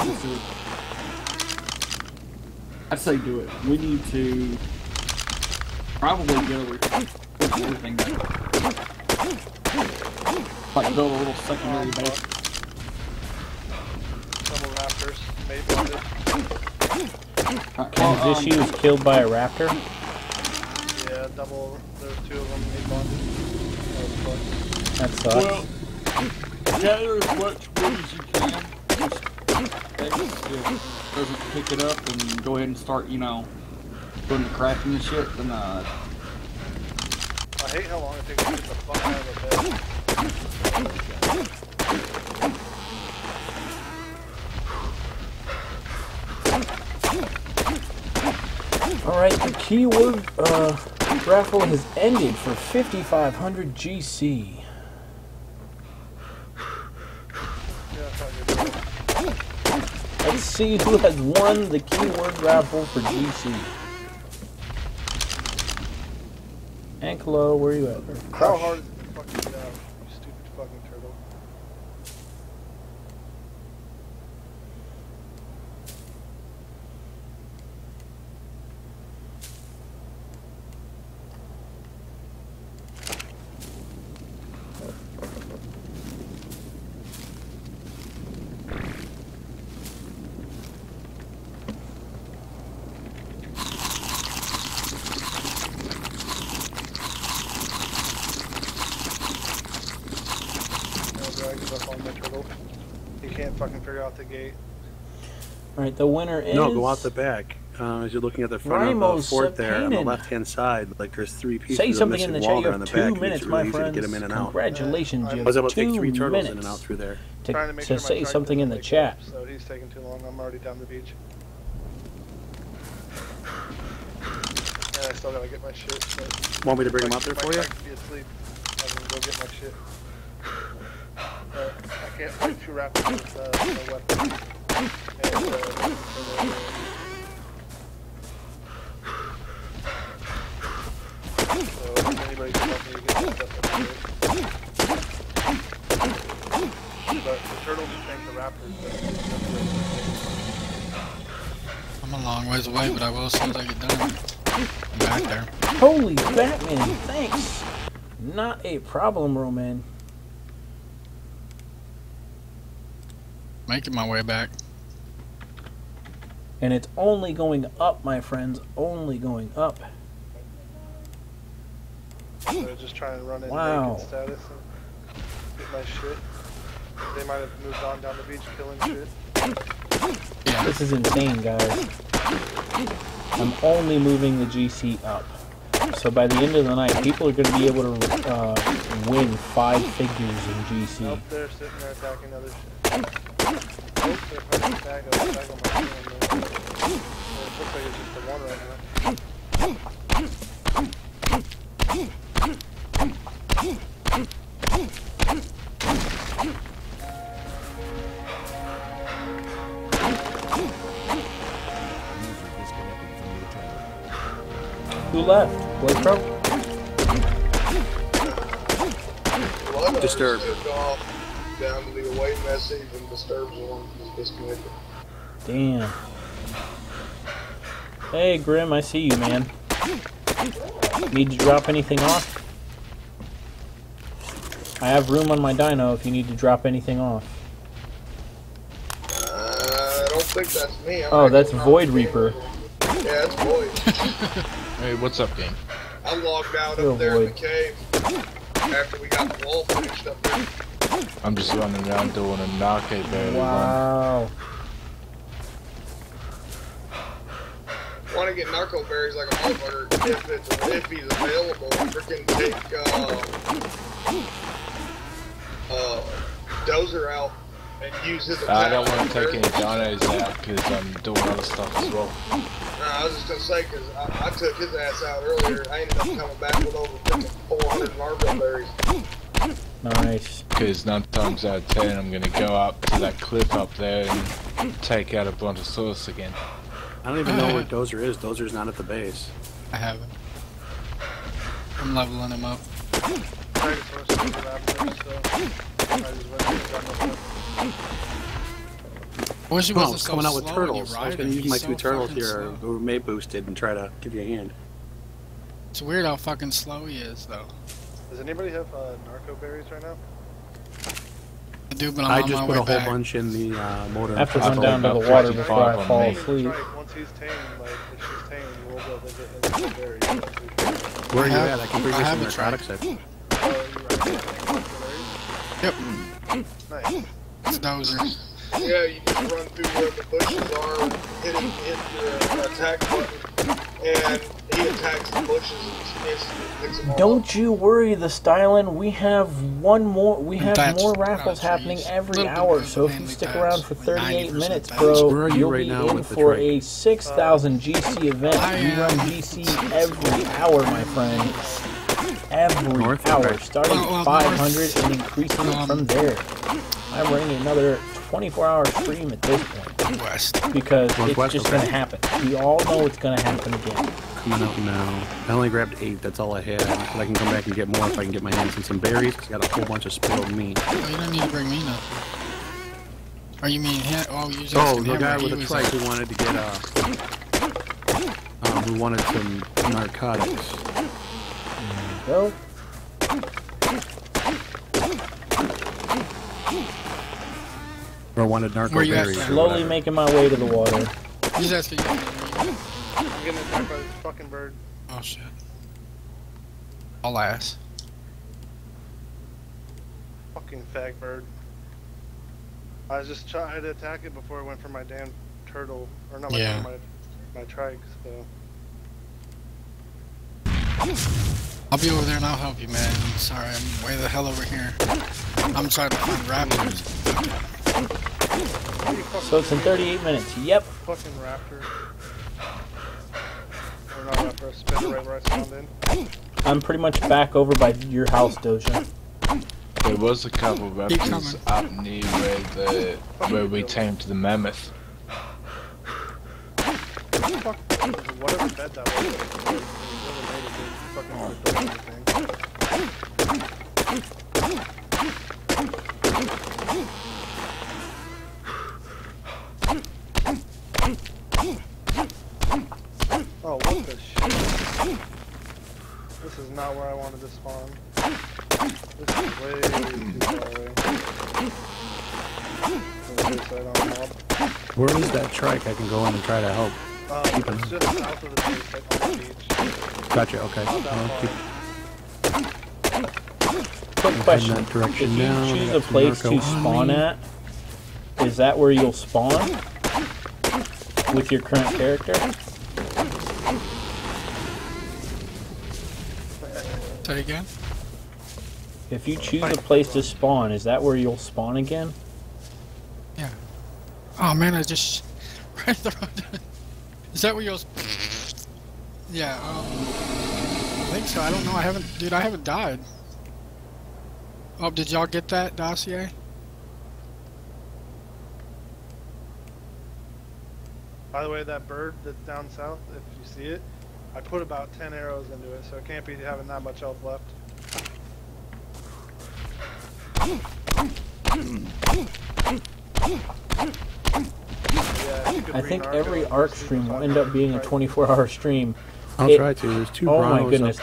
I say do it. We need to probably get over here. everything. Like build a little secondary base. Double raptors, maybe. Kenzishi was killed by a raptor? Yeah, double. There's two of them, they bonded. That sucks. Well, gather as much wood as you can. If it doesn't pick it up, and go ahead and start, you know, doing the crafting and shit, then I hate how long it takes to get the fuck out of the bed. Alright, the keyword raffle has ended for 5,500 GC. Let's see who has won the keyword raffle for GC. Anklo, where are you at? Bro? How hard is the fucking job, you stupid fucking turtle? Alright, the winner is... No, go out the back. As you're looking at the front of the fort there, on the left-hand side, like there's three pieces of missing wall there on the back. It's really easy to get them in and out. Congratulations, Jim. I was able to take three turtles in and out through there. To say something in the chat. So he's taking too long. I'm already down the beach. And I still gotta get my shit. Want me to bring him up there for you? I can be asleep. I can go get my shit. I can't fight too rapidly with my weapon. So if anybody can help me get this stuff up here. But the turtles think the raptors. I'm a long ways away, but I will as soon as I get done. I'm back there. Holy Batman, thanks! Not a problem, Roman. Making my way back. And it's only going up, my friends. Only going up. So they're just trying to run in naked status and get my shit. They might have moved on down the beach killing shit. Yeah. This is insane, guys. I'm only moving the GC up. So by the end of the night, people are going to be able to win 5 figures in GC. Up there, sitting there attacking other shit. Who left? Blood Crow? Disturbed. Down to the away message and disturbs one is disconnected. Damn. Hey Grim, I see you, man. Need to drop anything off? I have room on my dyno if you need to drop anything off. I don't think that's me. Oh, that's Void Reaper. Yeah, that's Void. Hey, what's up, gang? I logged out up there in the cave after we got the wall finished up there. I'm just running around doing a knockout there. Wow. I want to get narco berries like a motherfucker if he's available. Freaking take Dozer out and use his. I don't want to take any Johnny's out because I'm doing other stuff as well. Nah, I was just gonna say because I took his ass out earlier. I ended up coming back with over 400 narco berries. Nice. Because 9 times out of 10 I'm gonna go up to that cliff up there and take out a bunch of source again. I don't even know where Dozer is. Dozer's not at the base. I haven't. I'm leveling him up. I wish he wasn't so coming out with turtles. I was gonna use my 2 turtles here who may boosted and try to give you a hand. It's weird how fucking slow he is, though. Does anybody have narco berries right now? I do, but I'm on my way back. I just put a whole bunch in the motor. I have to run down to the water before I fall asleep. Once he's tame, like, if she's tame, you will go visit and get berries. Where are you at? I can bring you some narcotics. Yep. Nice. It's Dozer. Yeah, you just run through where the bushes are, hit your attack button, and he attacks the bushes and instantly picks them all up. Don't you worry, the styling. We have more raffles happening every hour. So if you stick around for 38 minutes, bro, you'll be in for a 6,000 GC event. You run GC every hour, my friend. Every hour, starting at 500 and increasing from there. I'm running another 24-hour stream at this point. West. Because it's just going to happen. We all know it's going to happen again. No. I only grabbed 8. That's all I had. But I can come back and get more if I can get my hands on some berries. Cause I got a whole bunch of spoiled meat. Oh, you don't need to bring me up. Are you mean him? Oh, you just. Oh, the guy with the trike who wanted to get who wanted some narcotics. Go. Or wanted narco berries. Slowly making my way to the water. He's asking. I'm getting attacked by this fucking bird. Oh shit. Alas. Fucking fag bird. I was just trying to attack it before I went for my damn turtle, or not my turtle, my trike. So. I'll be over there and I'll help you, man. I'm sorry, I'm way the hell over here. I'm trying to find raptors. So it's in 38 minutes. Yep. Fucking raptor. We're not up for a spin right where I spawned in. I'm pretty much back over by your house, Doja. There was a couple of raptors up near where we tamed the mammoth. Fuck. Whatever bed that was. Oh, what the shit? This is not where I wanted to spawn. This is way too far away. Where is that trike? I can go in and try to help. It's just south of the base, like on the beach. Gotcha, okay. Quick question. If you choose a place to spawn at, is that where you'll spawn? With your current character? Say again? If you choose a place to spawn, is that where you'll spawn again? Yeah. Oh man, I just... Right the road. Is that where yours? Yeah, I think so. I don't know. I haven't, dude. I haven't died. Oh, did y'all get that dossier? By the way, that bird that's down south, if you see it, I put about 10 arrows into it, so it can't be having that much health left. I think every ARC stream will end up being a 24-hour stream. I'll try to. There's two brothers. Oh my goodness,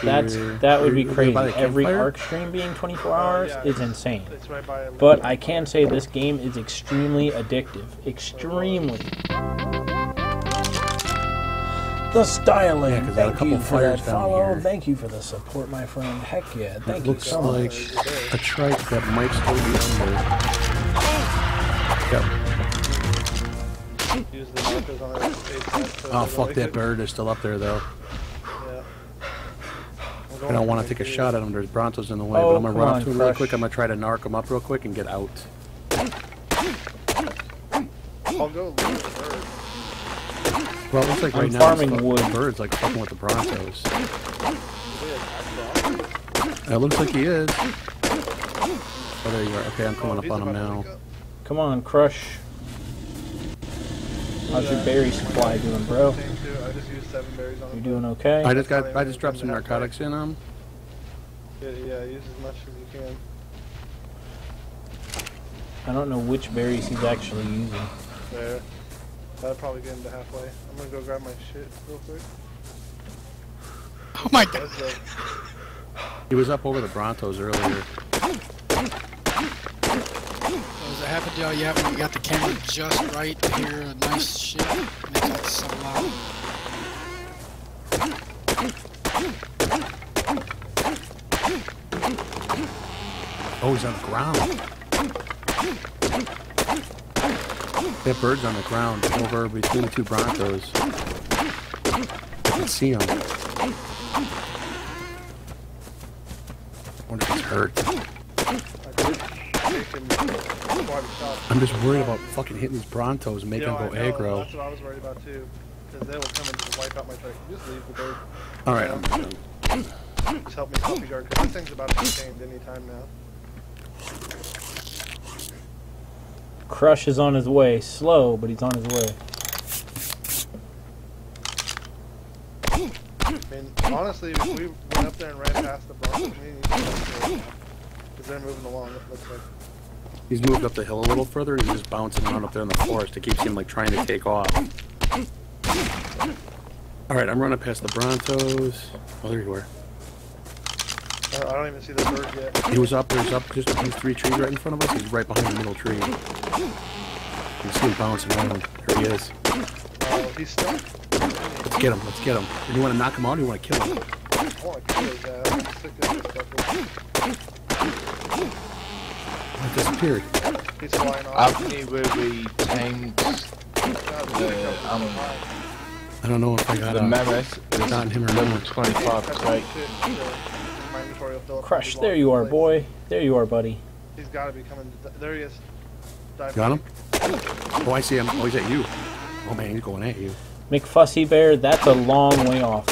that would be crazy. Every ARC stream being 24 hours is insane. But I can say this game is extremely addictive. Extremely. The styling. Yeah, thank you for that follow. Thank you for the support, my friend. Heck yeah. Thank you so much. It looks like a trike that might still be under. Yep. Oh fuck, that bird is still up there though. Yeah. I don't want to take a shot at him, there's brontos in the way, but I'm going to run up to him real quick, I'm going to try to narc him up real quick and get out. I'll go loot the bird. Well, it looks like right now the bird's like fucking with the brontos. It looks like he is. Oh, there you are. Okay, I'm coming up on him now. Come on, Crush. How's your berry supply doing, bro? You doing okay? I just dropped some narcotics in them. Yeah, use as much as you can. I don't know which berries he's actually using. There. That'll probably get him to halfway. I'm gonna go grab my shit real quick. Oh my god. He was up over the Brontos earlier. That happened to y'all yet when we got the camera just right to hear a nice shit. And they got so loud. Oh, he's on the ground. That bird's on the ground over between the two Broncos. I can see him. I wonder if he's hurt. I'm just worried about fucking hitting these Brontos and making them go aggro. That's what I was worried about too, because they will come and just wipe out my track. Just leave the bird. All right, I'm done. Just help me copy guard, because this thing's about to be changed any time now. Crush is on his way, slow, but he's on his way. I mean, honestly, if we went up there and ran past the Broncos, we need to, because they're moving along. It looks like. He's moved up the hill a little further, and he's just bouncing around up there in the forest. It keeps him, like, trying to take off. Alright, I'm running past the Brontos. Oh, there you were. I don't even see the bird yet. He was up just these three trees right in front of us. He's right behind the middle tree. You can see him bouncing around. There he is. Oh, he's stuck. Let's get him, let's get him. Do you want to knock him out, or do you want to kill him? I want to kill his ass. I'm sick of his stuff. It disappeared. He's flying off. Up near where we tamed the, I don't know if I got the mammoth. It's not him or level 25 Drake. Crush, there you are, boy. There you are, buddy. He's got to be coming. There he is. Dive got him? Oh, I see him. Oh, he's at you. Oh, man, he's going at you. McFussy Bear, that's a long way off.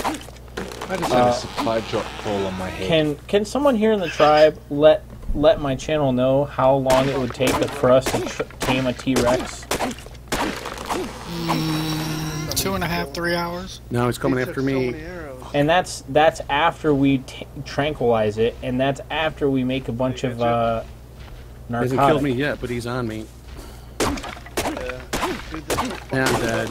I just had a supply drop fall on my head. Can someone here in the tribe let my channel know how long it would take for us to tame a T-Rex? 2.5, 3 hours. No, it's coming after me. And that's after we tranquilize it, and that's after we make a bunch of narcotics. He hasn't killed me yet, but he's on me. And I'm dead.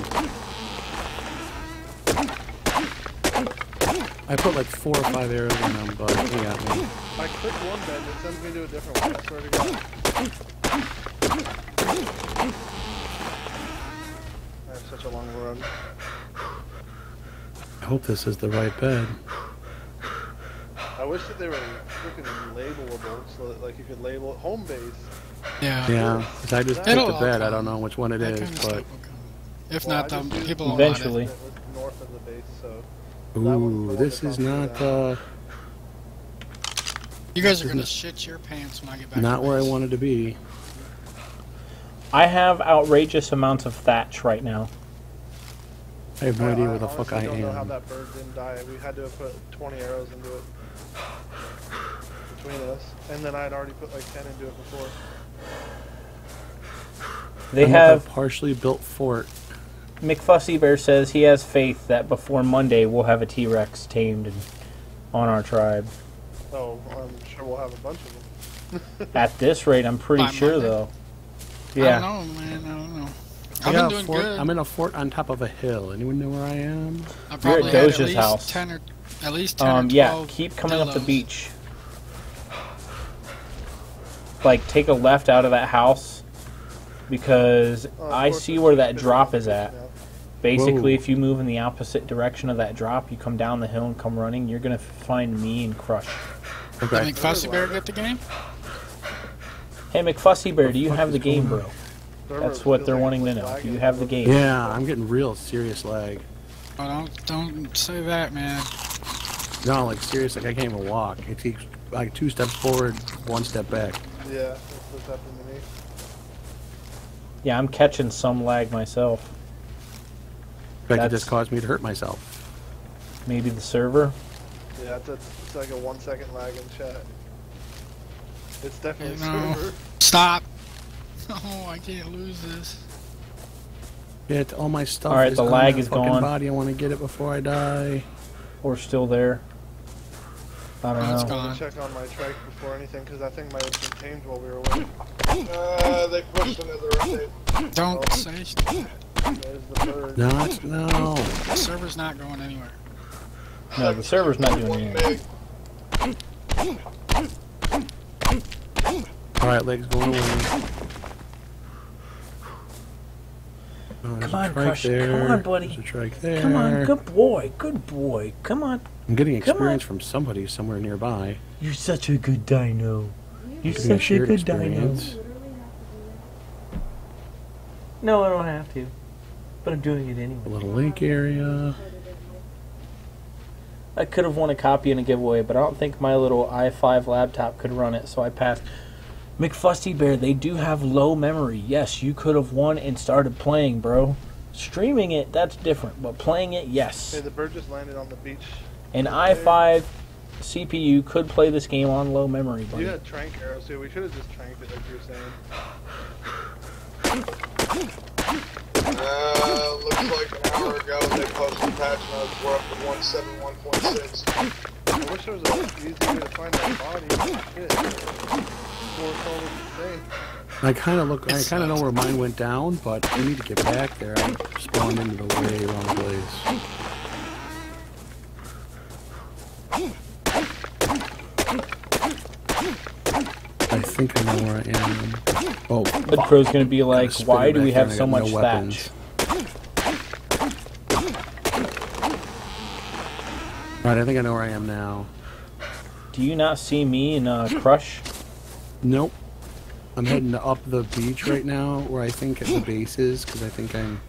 I put like 4 or 5 arrows in them, but he got me. I click one bend, it sends me to a different one, I swear to God. I have such a long run. I hope this is the right bed. I wish that they were freaking labelable, so that like you could label it home base. Yeah. Yeah, because I just picked a bed, I don't know which one it is, but... If not, then people will eventually. North of the base, so... Ooh, this is not, You guys are gonna shit your pants when I get back. Not where I wanted to be. I have outrageous amounts of thatch right now. I have no idea where the fuck I am. I don't know how that bird didn't die. We had to have put 20 arrows into it. Between us. And then I had already put like 10 into it before. They have a partially built fort. McFussy Bear says he has faith that before Monday we'll have a T-Rex tamed and on our tribe. Oh, I'm sure we'll have a bunch of them. At this rate, I'm pretty sure, though. Yeah. I don't know, man. I don't know. I've been doing good. I'm in a fort on top of a hill. Anyone know where I am? You're at Doja's house. At least 10 or 12 yeah, keep coming up the beach. Like, take a left out of that house. Because I see where that drop is at. Basically, if you move in the opposite direction of that drop, you come down the hill and come running, you're going to find me and Crush. Okay. Did McFussy Bear get the game? Hey, McFussy Bear, do you have the game, bro? That's what they're wanting to know. Do you have the game? Yeah, I'm getting real serious lag. Oh, don't say that, man. No, like, seriously, I can't even walk. It takes, like, 2 steps forward, 1 step back. Yeah, that's what's happening to me. Yeah, I'm catching some lag myself. In fact, it just caused me to hurt myself. Maybe the server? Yeah, it's like a 1-second lag in chat. It's definitely the server. Stop! Oh, I can't lose this. Yeah, all my stuff is on my fucking body. I want to get it before I die. Or still there. I don't know. It's gone. I'm gonna check on my trike before anything, because I think might have been tamed while we were away. They pushed another update. Don't say that. No, the server's not going anywhere. No, the server's not doing anything. Alright, legs going away. Come on, Crush. Come on, buddy. Come on, good boy. Good boy. Come on. I'm getting experience from somebody somewhere nearby. You're such a good dino. You're such a good dino. No, I don't have to. But I'm doing it anyway. A little lake area. I could have won a copy in a giveaway, but I don't think my little i5 laptop could run it, so I passed. McFussy Bear, they do have low memory. Yes, you could have won and started playing, bro. Streaming it, that's different, but playing it, yes. Hey, the bird just landed on the beach. An i5 CPU could play this game on low memory, buddy. You got trank arrows here. We should have just tranked it like you were saying. Looks like an hour ago they posted patch notes. We're up to 171.6. I wish there was an easy way to find that body. I kind of know where mine went down, but we need to get back there. I spawned into the way wrong place. I think I know where I am. Oh, Blood Crow's gonna be like, why do we have so much thatch? Alright, I think I know where I am now. Do you not see me in Crush? Nope. I'm heading up the beach right now, where I think at the base is, because I think I'm.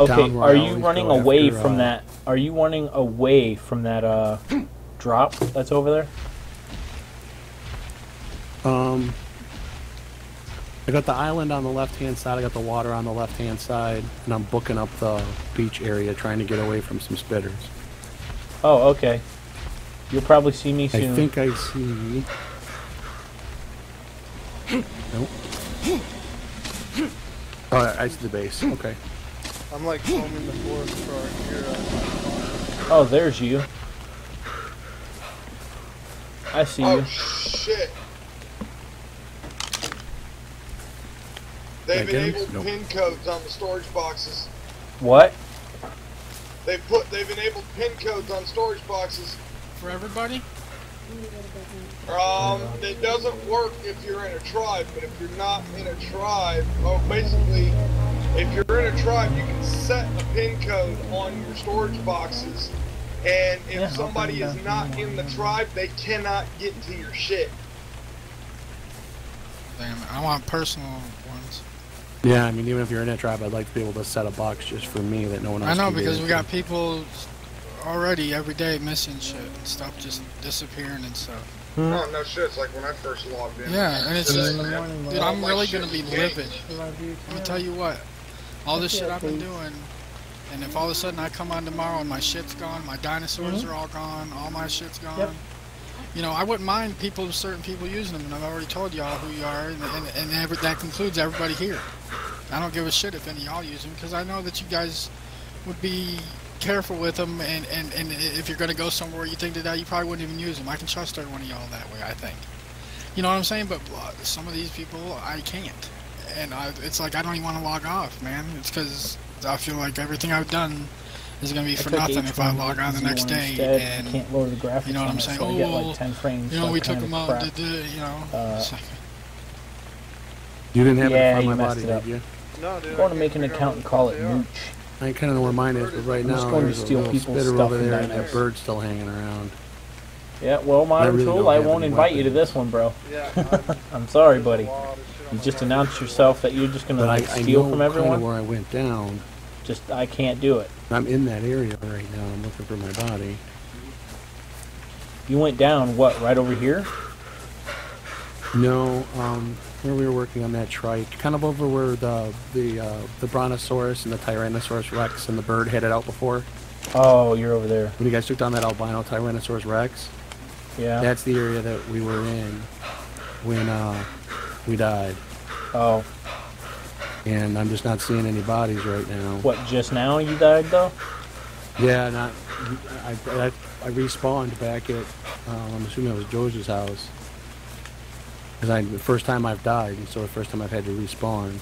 Okay, are you running away from that? Are you running away from that drop that's over there? I got the island on the left-hand side, I got the water on the left-hand side, and I'm booking up the beach area trying to get away from some spitters. Oh, okay. You'll probably see me soon. I think I see... Nope. Alright, I see the base. Okay. I'm like combing the forest for our hero. Oh, there's you. I see you. Oh, shit! They've enabled pin codes on the storage boxes. What? They've enabled pin codes on storage boxes. For everybody? It doesn't work if you're in a tribe, but if you're not in a tribe, well, basically, if you're in a tribe, you can set a pin code on your storage boxes, and if somebody is not in the tribe, they cannot get to your shit. Damn it, I want personal ones. Yeah, I mean, even if you're in a tribe, I'd like to be able to set a box just for me that no one else can do. I know, because we got people already every day missing shit and stuff, just disappearing and stuff. Oh, no shit, it's like when I first logged in. Yeah, and it's just, dude, I'm really going to be livid. Let me tell you what, all this shit I've been doing, and if all of a sudden I come on tomorrow and my shit's gone, my dinosaurs are all gone, all my shit's gone. Yep. You know, I wouldn't mind people, certain people using them, and I've already told y'all who you are, and that includes everybody here. I don't give a shit if any of y'all use them, because I know that you guys would be careful with them, and if you're going to go somewhere you think that you probably wouldn't even use them. I can trust every one of y'all that way, I think. You know what I'm saying? But some of these people, I can't. And it's like, I don't even want to log off, man. It's because I feel like everything I've done... It's going to be for nothing if I log on the next day and, can't lower the graphics, you know what I'm saying, oh, like 10 frames, you know, we took them out, you know. You didn't have it on my body, did you? No, dude. I want to make an account and call it Mooch. I kind of know where mine is, but right now I'm just going to steal people's stuff over there and that bird's still hanging around. Yeah, well, Modern Tool, I won't invite you to this one, bro. I'm sorry, buddy. You just announced yourself that you're just going to steal from everyone? I know where I went down. Just, I can't do it. I'm in that area right now. I'm looking for my body. You went down, what, right over here? No, where we were working on that trike. Kind of over where the Brontosaurus and the Tyrannosaurus Rex and the bird headed out before. Oh, you're over there. When you guys took down that albino Tyrannosaurus Rex. Yeah. That's the area that we were in when we died. Oh. And I'm just not seeing any bodies right now. What, just now you died, though? Yeah, I respawned back at, I'm assuming it was Doja's house. Because the first time I've died, and so the first time I've had to respawn.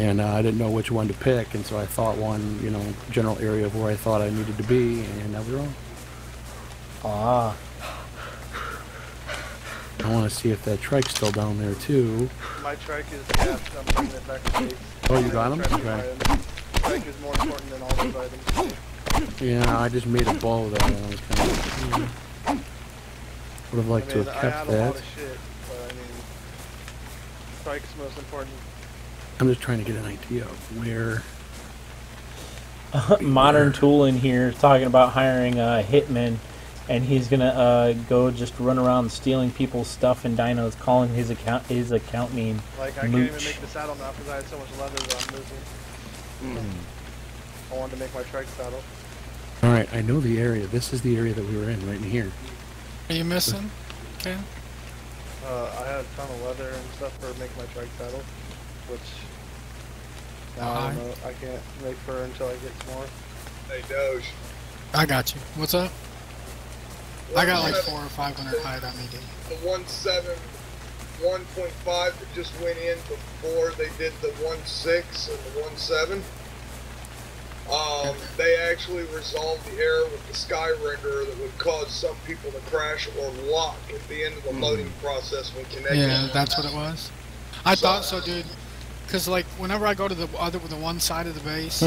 and I didn't know which one to pick, and so I thought one, you know, general area of where I thought I needed to be, and I was wrong. Ah. I want to see if that trike's still down there too. My trike is tapped. I'm putting it back in the base. Oh, you got him? Okay. Trike is more important than all those items. Yeah, I just made a ball of that. I was kind of, would have liked to have kept that. I had a lot of shit, but I mean, trike's most important. I'm just trying to get an idea of where. Modern Tool in here is talking about hiring a hitman, and he's gonna go just run around stealing people's stuff and dinos, calling his account name. Like I can't even make the saddle now because I had so much leather that I'm losing. I wanted to make my trike saddle. All right, I know the area. This is the area that we were in, right in here. Are you missing? Okay. I had a ton of leather and stuff for making my trike saddle, which now I can't make fur until I get some more. Hey, Doge. I got you. What's up? I got like 400 or 500 hide on me, dude. The 1.5 that just went in before they did the 1.6 and the 1.7. They actually resolved the error with the sky renderer that would cause some people to crash or lock at the end of the loading process when connected. Yeah, that's what it was. I thought so, dude. Because like whenever I go to the one side of the base,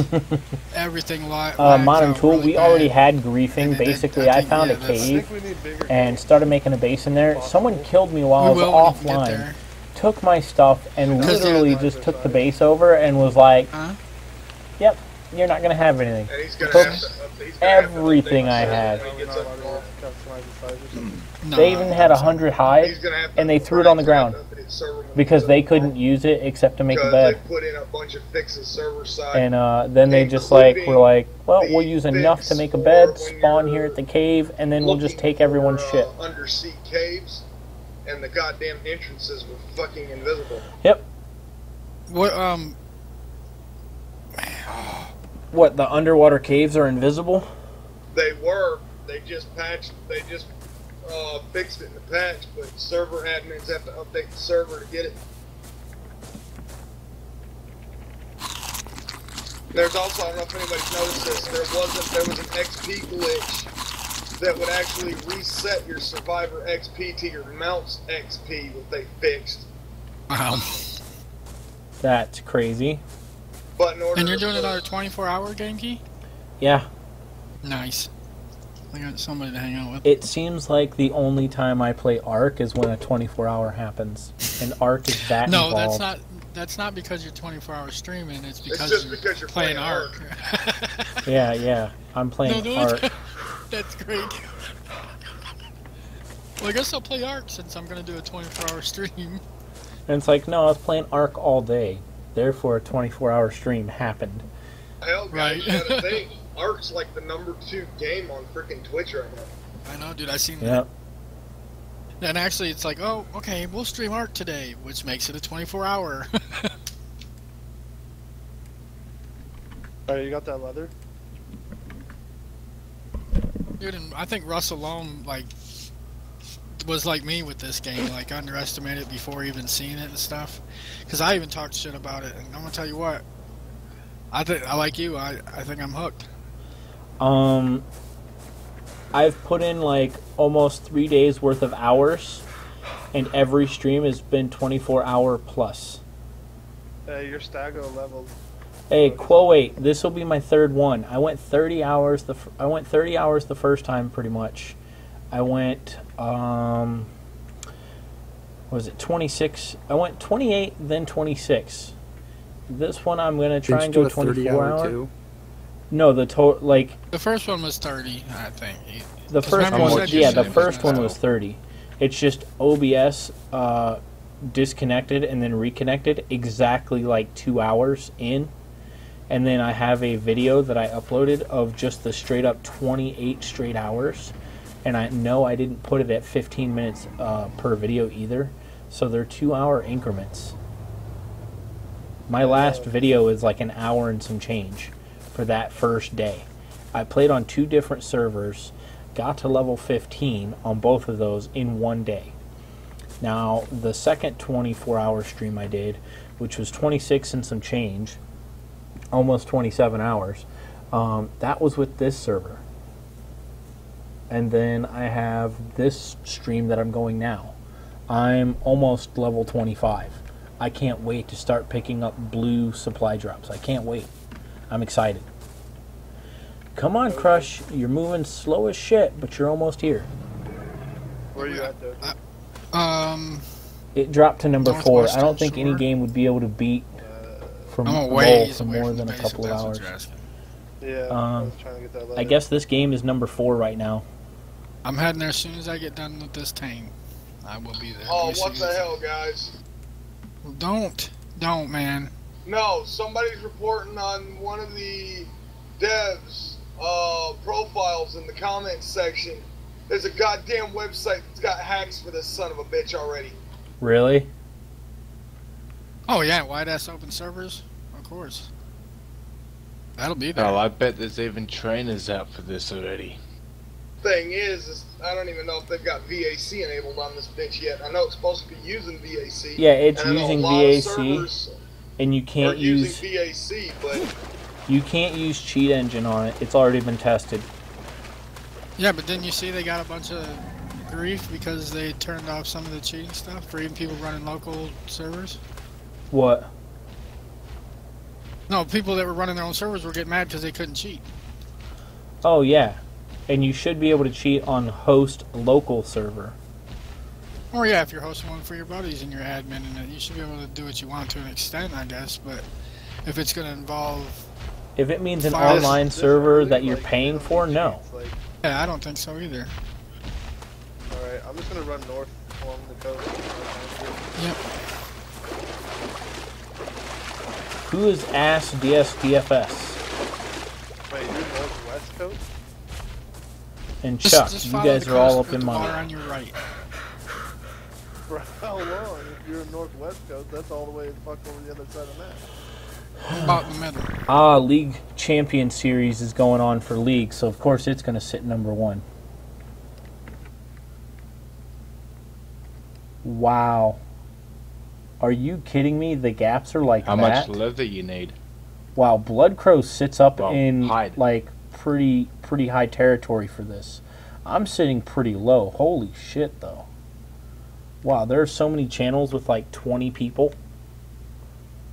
everything live. Modern Tool, really we already had griefing. Basically, I found a cave and started making a base in there. Someone killed me while I was offline, took my stuff, and literally just took the base over and was like, "Yep, you're not gonna have anything." Everything I had. They even had 100 hide, and they threw it on the ground. Because they couldn't use it except to make a bed. They put in a bunch of fixes server side, and then they just like were like, well, we'll use enough to make a bed, spawn here at the cave, and then we'll just take everyone's shit. Undersea caves, and the goddamn entrances were fucking invisible. Yep. What What, the underwater caves are invisible? They were. They just patched. They just. Fixed it in the patch, but server admins have to update the server to get it. There's also, I don't know if anybody's noticed this, there was an XP glitch that would actually reset your survivor XP to your mount's XP that they fixed. Wow. That's crazy. But in order and you're doing another 24-hour Game Key? Yeah. Nice. I got somebody to hang out with. It seems like the only time I play ARC is when a 24-hour happens, and ARC is that involved. No, that's not. That's not because you're 24-hour streaming. It's because you're playing ARC. Yeah, yeah, I'm playing ARC. That's great. Well, I guess I'll play ARC since I'm gonna do a 24-hour stream. And it's like, no, I was playing ARC all day, therefore a 24-hour stream happened. Hell, guys, right. You gotta think. ARC's like the #2 game on freaking Twitch right now. I know, dude. I seen that. And actually, it's like, oh, okay, we'll stream ARC today, which makes it a 24-hour. Oh, you got that leather, dude? And I think Russ alone, like, was like me with this game. Like, underestimated it before even seeing it and stuff. Because I even talked shit about it, and I'm gonna tell you what. I think I'm hooked. I've put in like almost 3 days worth of hours, and every stream has been 24-hour plus. Hey, your Stago leveled. Hey, Quo8, this will be my third one. I went 30 hours. I went 30 hours the first time, pretty much. I went was it 26? I went 28, then 26. This one I'm gonna try and go 24 hour. No, the total like the first one was 30, I think. The first one, was, yeah, the first one was 30. It's just OBS disconnected and then reconnected exactly like 2 hours in, and then I have a video that I uploaded of just the straight up 28 straight hours, and I know I didn't put it at 15 minutes per video either, so they're 2 hour increments. My last video is like an hour and some change for that first day. I played on 2 different servers, got to level 15 on both of those in 1 day. Now, the second 24-hour stream I did, which was 26 and some change, almost 27 hours, that was with this server. And then I have this stream that I'm going now. I'm almost level 25. I can't wait to start picking up blue supply drops. I can't wait. I'm excited. Come on, Crush. You're moving slow as shit, but you're almost here. Where are you at, though? It dropped to number 4. I don't think any game would be able to beat from goal for more than a couple of hours. Yeah, I was trying to get that letter. I guess this game is number 4 right now. I'm heading there as soon as I get done with this team. I will be there. Oh, what the hell, guys? Don't, man. No, somebody's reporting on one of the devs' profiles in the comments section. There's a goddamn website that's got hacks for this son of a bitch already. Really? Oh yeah, wide-ass open servers? Of course. That'll be there. Oh, I bet there's even trainers out for this already. Thing is I don't even know if they've got VAC enabled on this bitch yet. I know it's supposed to be using VAC. Yeah, it's using VAC, and you can't use VAC, but you can't use Cheat Engine on it. It's already been tested. Yeah, but didn't you see they got a bunch of grief because they turned off some of the cheating stuff for even people running local servers? What? No, people that were running their own servers were getting mad because they couldn't cheat. Oh, yeah. And you should be able to cheat on host local server. Or, yeah, if you're hosting one for your buddies and your admin, and you should be able to do what you want to an extent, I guess, but if it's going to involve... If it means an online server that you're paying for, no. Yeah, I don't think so either. Alright, I'm just going to run north along the coast. Yep. Who is ass DSDFS? Wait, you're northwest coast? And Chuck, just you guys are all up in my... on your right. For how long? If you're northwest coast, that's all the way the fuck over the other side of that. About the middle. Ah, League Champion Series is going on for League, so of course it's going to sit number 1. Wow. Are you kidding me? The gaps are like How much leather you need? Wow, Blood Crow sits up in like pretty high territory for this. I'm sitting pretty low. Holy shit, though. Wow, there are so many channels with like 20 people.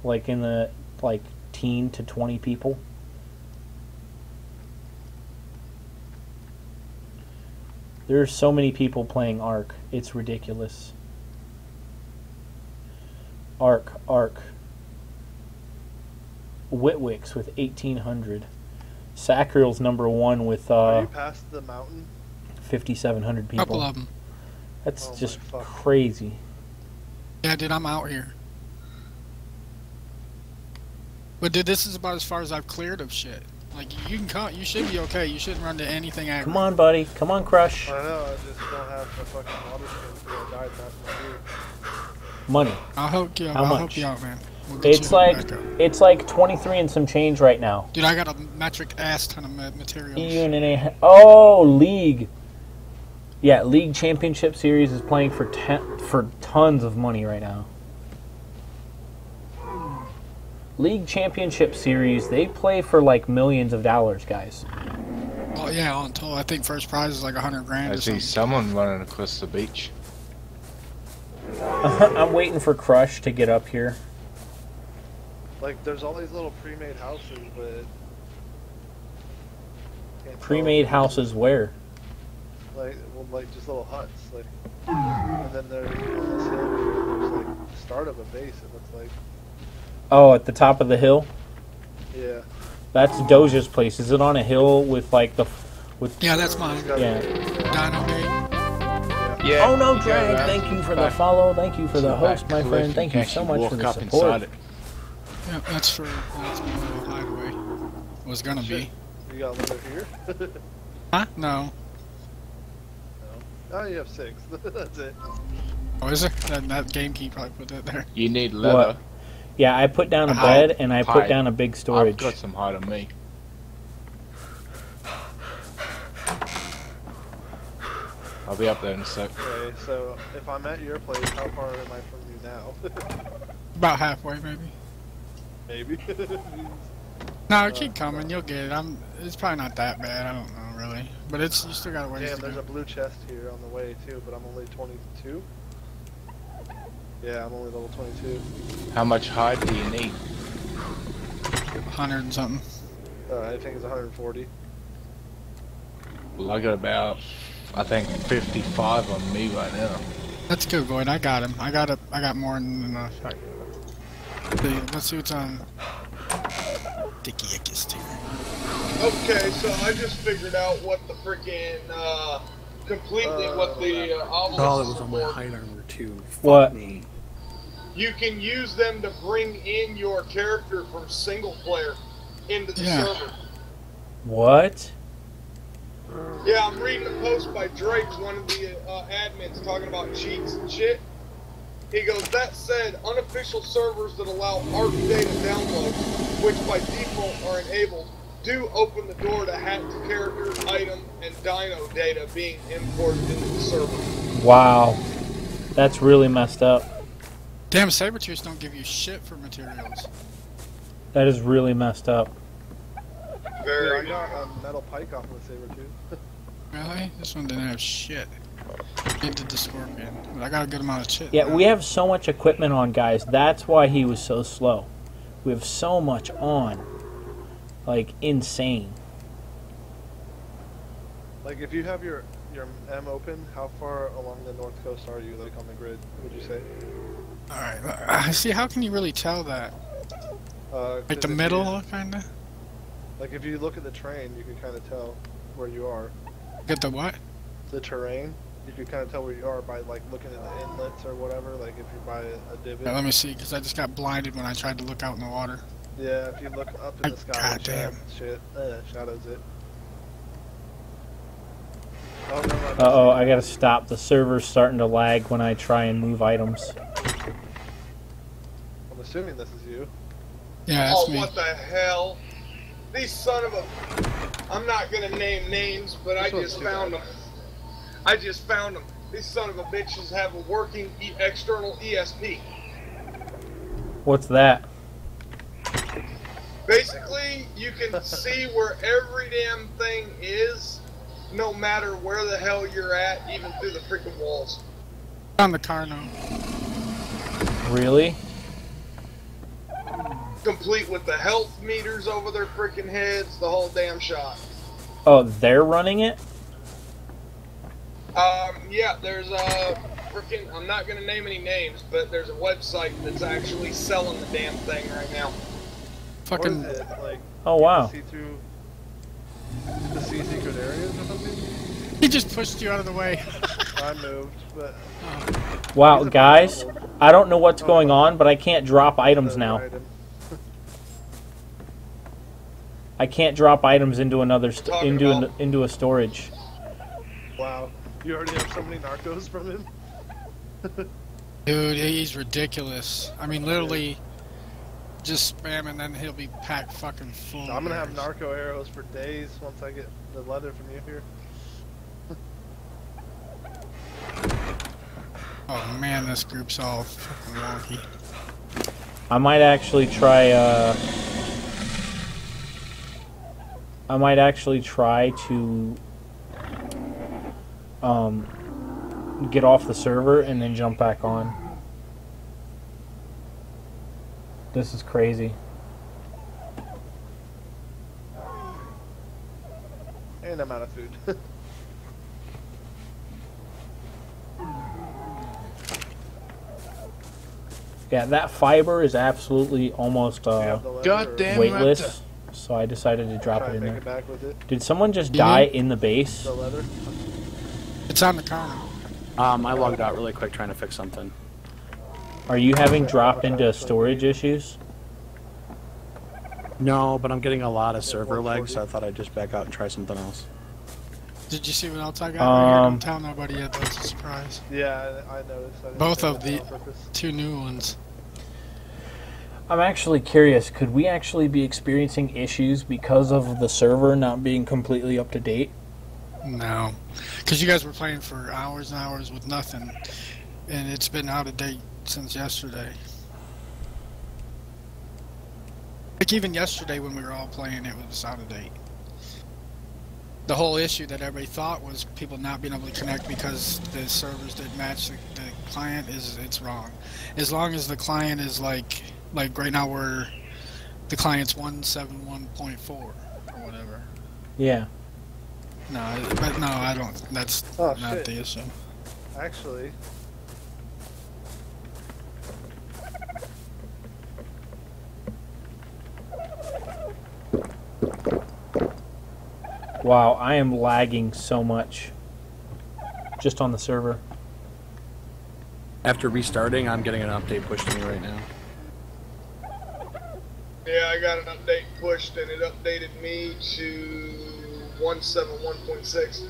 Like in the... like 10 to 20 people. There's so many people playing Ark. It's ridiculous. Ark. Whitwick's with 1,800. Sacril's number 1 with Are you past the mountain? 5,700 people. Couple of them. That's just crazy. Yeah, dude, I'm out here. But dude, this is about as far as I've cleared of shit. Like you can come, you should be okay. You shouldn't run to anything. Aggregate. Come on, buddy. Come on, Crush. I know. I just don't have the fucking water to dive back in money. I'll help you. How much? I'll help you out, man. We'll it's like 23 and some change right now. Dude, I got a metric ass ton of material. Oh, League. Yeah, League Championship Series is playing for tons of money right now. League Championship Series, they play for like millions of dollars, guys. Oh yeah, until I think first prize is like 100 grand. I see someone running across the beach. I'm waiting for Crush to get up here. Like there's all these little pre-made houses, but pre-made houses where? Like, well, like just little huts, like, and then there's on this hill there's like the start of a base. It looks like. Oh, at the top of the hill? Yeah. That's Doja's place. Is it on a hill with like the... Yeah, that's mine. Yeah. Yeah. Oh no, Drake! Thank you for the follow. Thank you for the host, my friend. Thank you so much for the support. Yeah, that's for... That's my little hideaway. Was gonna be. You got one over here? Huh? No. Oh, you have 6. That's it. Oh, is it? That Game Key probably put that there. You need leather. What? Yeah, I put down a bed and I put down a big storage. I've got some hide on me. I'll be up there in a sec. Okay, so if I'm at your place, how far am I from you now? About halfway, maybe. Maybe. No, keep coming. You'll get it. It's probably not that bad. I don't know really, but it's you still got a ways to go. Damn, there's a blue chest here on the way too, but I'm only 22. Yeah, I'm only level 22. How much hide do you need? 100 and something. I think it's 140. Well, I got about, I think, 55 on me right now. That's good, Void. I got him. I got more than enough. Let's see what's on Dicky Ickis tier. Okay, so I just figured out what the freaking obelisk. All it was on my hide armor too. What? You can use them to bring in your character from single player into the server. What? Yeah, I'm reading a post by Drake, one of the admins, talking about cheats and shit. He goes, that said, unofficial servers that allow ARC data downloads, which by default are enabled, do open the door to hacked character, item, and dino data being imported into the server. Wow. That's really messed up. Damn, Sabertooths don't give you shit for materials. That is really messed up. Very. Yeah, I got a metal pike off of the Sabertooth. Really? This one didn't have shit. It did the scorpion. But I got a good amount of shit. Yeah, we have so much equipment on, guys. That's why he was so slow. We have so much on. Like, insane. Like, if you have your M open, how far along the north coast are you, like, on the grid, would you say? Alright, see, how can you really tell that? Like the middle, kinda? Like, if you look at the terrain, you can kind of tell where you are. Get the what? The terrain. You can kind of tell where you are by, like, looking at the inlets or whatever, like, if you're by a divot. Yeah, let me see, because I just got blinded when I tried to look out in the water. Yeah, if you look up in the sky, goddamn shit, shadows it. Oh, no, uh-oh, I gotta stop. The server's starting to lag when I try and move items. I'm assuming this is you. Yeah, that's me. Oh, what the hell? These son of a... I'm not gonna name names, but I just found them. I just found them. These son of a bitches have a working external ESP. What's that? Basically, you can see where every damn thing is, no matter where the hell you're at, even through the freaking walls. On the Carno. Really? Complete with the health meters over their freaking heads, the whole damn shot. Oh, they're running it? Yeah, there's a freaking, I'm not gonna name any names, but there's a website that's actually selling the damn thing right now. Fucking, like, oh wow. To see secret areas or something? He just pushed you out of the way. I moved, but... Wow, guys, I don't know what's going on, but I can't drop items now. I can't drop items into another into a storage. Wow, you already have so many narcos from him. Dude, he's ridiculous. I mean, literally, just spam and then he'll be packed fucking full. So I'm gonna have narco arrows for days once I get the leather from you here. Oh man, this group's all fucking wonky. I might actually try. I might actually try to get off the server and then jump back on. This is crazy. And I'm out of food. Yeah, that fiber is absolutely almost weightless. So I decided to drop it in there. Did someone just die in the base? The leather? It's on the car. I logged out really quick trying to fix something. Are you having dropped into storage issues? No, but I'm getting a lot of server lag, so I thought I'd just back out and try something else. Did you see what else I got? Don't tell nobody yet, that's a surprise. Yeah, I noticed. Both of the two new ones. I'm actually curious, could we actually be experiencing issues because of the server not being completely up to date? No, because you guys were playing for hours and hours with nothing, and it's been out of date since yesterday. Like even yesterday when we were all playing, it was out of date. The whole issue that everybody thought was people not being able to connect because the servers didn't match the client is it's wrong. As long as the client is like right now we're the client's 171.4 or whatever. Yeah. No, but no, I don't. That's oh, not shit. The issue. Actually. Wow, I am lagging so much. Just on the server. After restarting, I'm getting an update pushed to me right now. Yeah, I got an update pushed and it updated me to 171.6.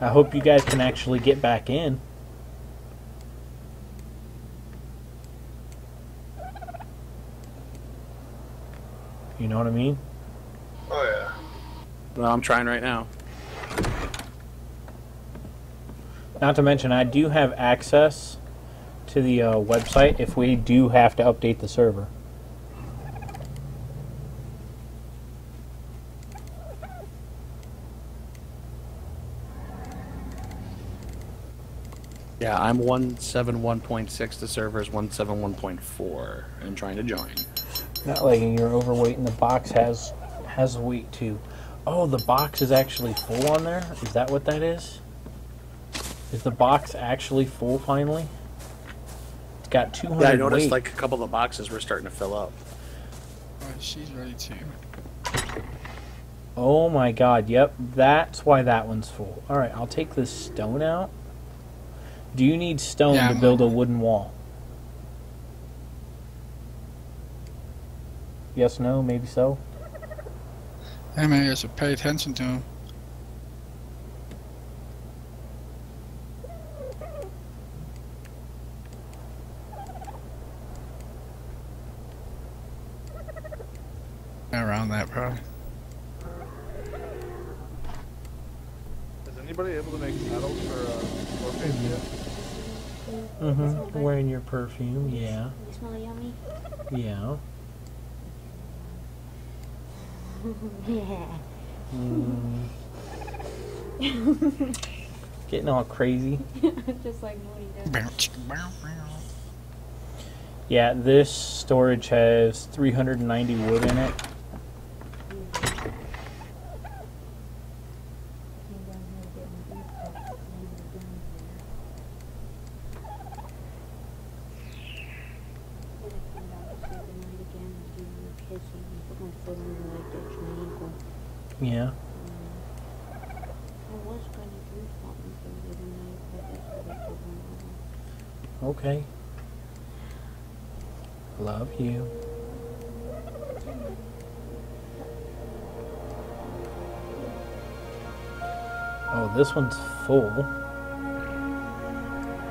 I hope you guys can actually get back in. You know what I mean? Oh yeah. Well, I'm trying right now. Not to mention, I do have access to the website if we do have to update the server. Yeah, I'm 171.6. The server is 171.4. I'm trying to join. Not lagging, you're overweight, and the box has weight too. Oh, the box is actually full on there? Is that what that is? Is the box actually full finally? It's got 200 weight. Yeah, I noticed like a couple of the boxes were starting to fill up. Alright, she's ready too. Oh my god, yep, that's why that one's full. Alright, I'll take this stone out. Do you need stone to build a wooden wall? Yes, no, maybe so. Hey, man, you should pay attention to him. Around that, probably. Is anybody able to make saddles for perfume yet? Mm-hmm. Wearing your perfume, yeah. You smell yummy? Yeah. Yeah. Mm. Getting all crazy. Just like Woody does. Yeah, this storage has 390 wood in it. Yeah. Okay. Love you. Oh, this one's full.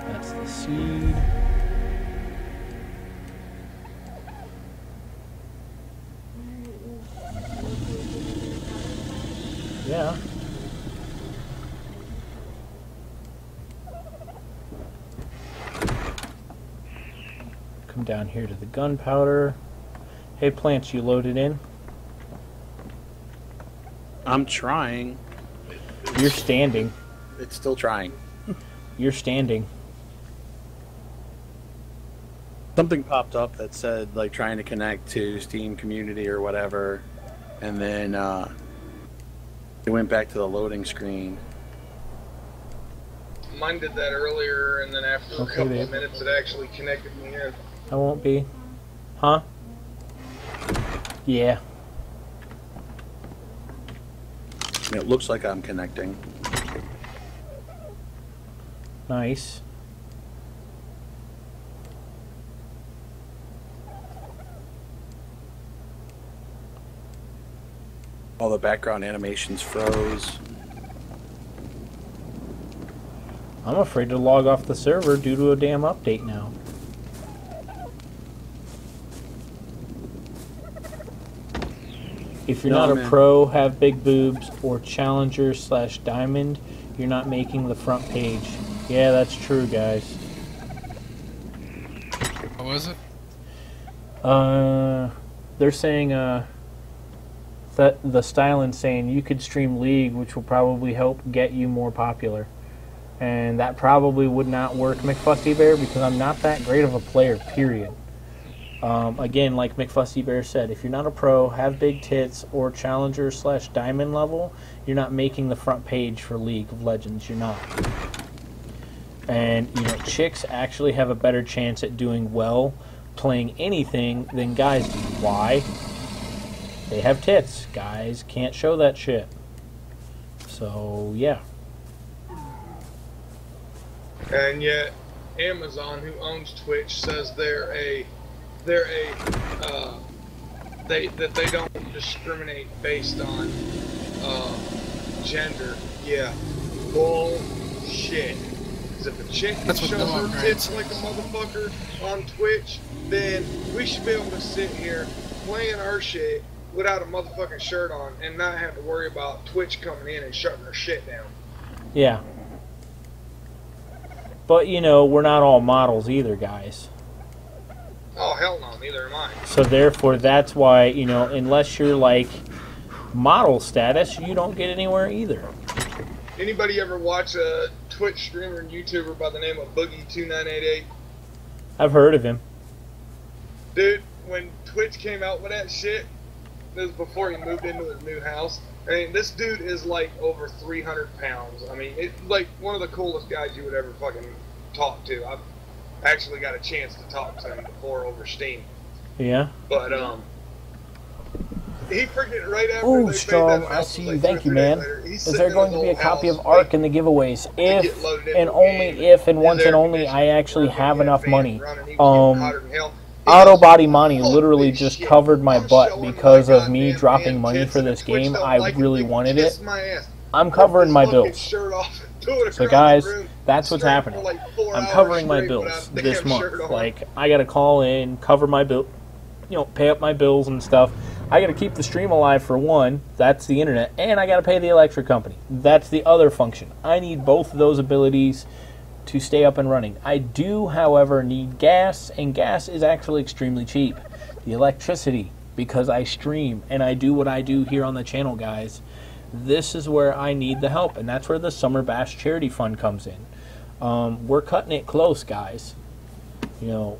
That's the seed. Yeah. Come down here to the gunpowder. Hey, Plants, you loaded in? I'm trying. You're standing. It's still trying. You're standing. Something popped up that said, like, trying to connect to Steam community or whatever, and then, it went back to the loading screen. Mine did that earlier, and then after a couple of minutes, it actually connected me in. I won't be. Huh? Yeah. It looks like I'm connecting. Nice. All the background animations froze. I'm afraid to log off the server due to a damn update now. If you're not a pro, have big boobs, or challenger slash diamond, you're not making the front page. Yeah, that's true, guys. What was it? They're saying, that the Stylin's saying you could stream League, which will probably help get you more popular. And that probably would not work, McFussy Bear, because I'm not that great of a player, period. Again, like McFussy Bear said, if you're not a pro, have big tits, or challenger slash diamond level, you're not making the front page for League of Legends. You're not. And, you know, chicks actually have a better chance at doing well playing anything than guys do. Why? They have tits. Guys can't show that shit. So, yeah. And yet, Amazon, who owns Twitch, says they don't discriminate based on gender. Yeah, bullshit. Because if a chick can show her tits like a motherfucker on Twitch, then we should be able to sit here playing our shit without a motherfucking shirt on and not have to worry about Twitch coming in and shutting our shit down. Yeah. But you know, we're not all models either, guys. Oh, hell no, neither am I. So therefore, that's why, you know, unless you're like model status, you don't get anywhere either. Anybody ever watch a Twitch streamer and YouTuber by the name of Boogie2988? I've heard of him. Dude, when Twitch came out with that shit, this was before he moved into his new house. I mean, this dude is like over 300 pounds. I mean, it's like one of the coolest guys you would ever fucking talk to. I've actually got a chance to talk to him before over Steam. Yeah. But he freaking right after. Ooh, Strom, I see you. Thank you, man. Is there going to be a copy of ARC in the giveaways? If and only if and once and only I actually have enough money. Auto Body Money literally just covered my butt because of me dropping money for this game. I really wanted it. I'm covering my bills. So guys, that's what's happening. I'm covering my bills this month. Like, I gotta call in, cover my bill, you know, pay up my bills and stuff. I gotta keep the stream alive for one, that's the internet, and I gotta pay the electric company. That's the other function. I need both of those abilities to stay up and running. I do, however, need gas, and gas is actually extremely cheap. The electricity, because I stream and I do what I do here on the channel, guys, this is where I need the help, and that's where the Summer Bash Charity Fund comes in. We're cutting it close, guys. You know,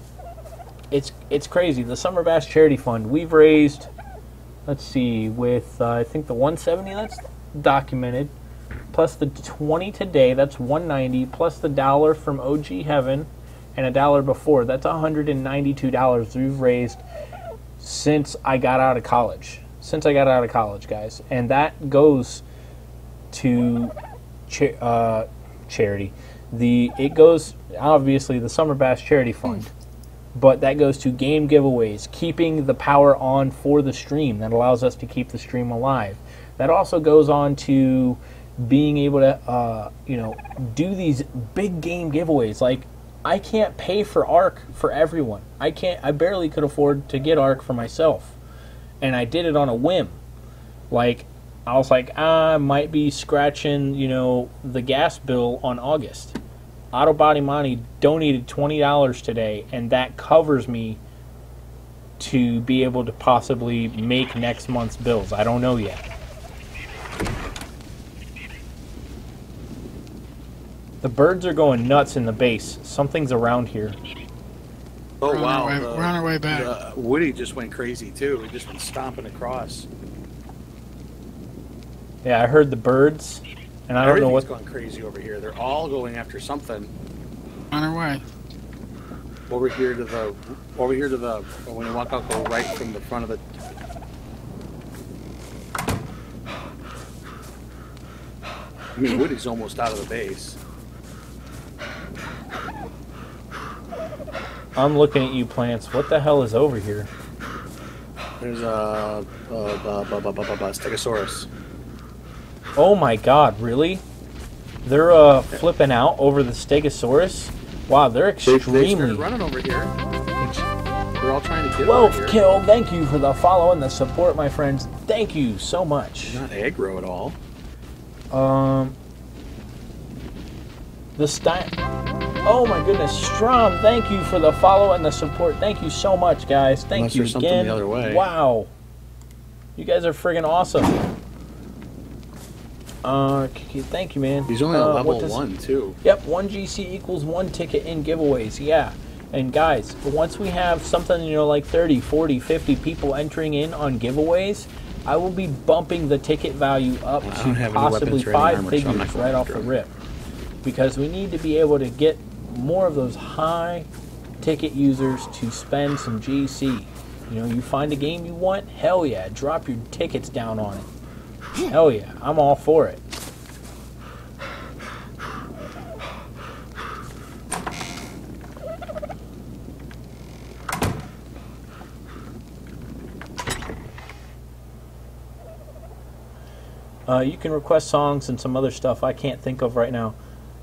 it's crazy. The Summer Bash Charity Fund, we've raised, let's see, with I think the 170 that's documented, plus the 20 today, that's 190, plus the dollar from OG Heaven and a dollar before, that's $192 we've raised since I got out of college. Since I got out of college, guys. And that goes to charity. It goes, obviously, the Summer Bash Charity Fund. But that goes to game giveaways, keeping the power on for the stream. That allows us to keep the stream alive. That also goes on to being able to, you know, do these big game giveaways. Like, I can't pay for ARC for everyone. I can't. I barely could afford to get ARC for myself, and I did it on a whim. Like, I was like, I might be scratching, you know, the gas bill on August. Auto Body Money donated $20 today, and that covers me to be able to possibly make next month's bills. I don't know yet. The birds are going nuts in the base. Something's around here. Oh, wow. We're on our way back. Woody just went crazy, too. He just went stomping across. Yeah, I heard the birds, and I don't know what's going crazy over here. They're all going after something. On our way. Over here to the... Over here to the... When you walk out, go right from the front of the... I mean, Woody's almost out of the base. I'm looking at you, Plants. What the hell is over here? There's a Stegosaurus. Oh my god, really? They're flipping out over the Stegosaurus? Wow, they're extremely... They're running over here. We're all trying to get Wolf over here. Kill, thank you for the follow and the support, my friends. Thank you so much. You're not aggro at all. Oh my goodness, Strom, thank you for the follow and the support. Thank you so much, guys. Thank you again. The other way. Wow. You guys are friggin' awesome. Thank you, man. He's only on level 1, too. Yep, 1 GC equals 1 ticket in giveaways, yeah. And guys, once we have something, you know, like 30, 40, 50 people entering in on giveaways, I will be bumping the ticket value up to possibly 5 figures right off the rip. Because we need to be able to get more of those high ticket users to spend some GC. You know, you find a game you want, hell yeah, drop your tickets down on it. Hell yeah, I'm all for it. You can request songs and some other stuff I can't think of right now.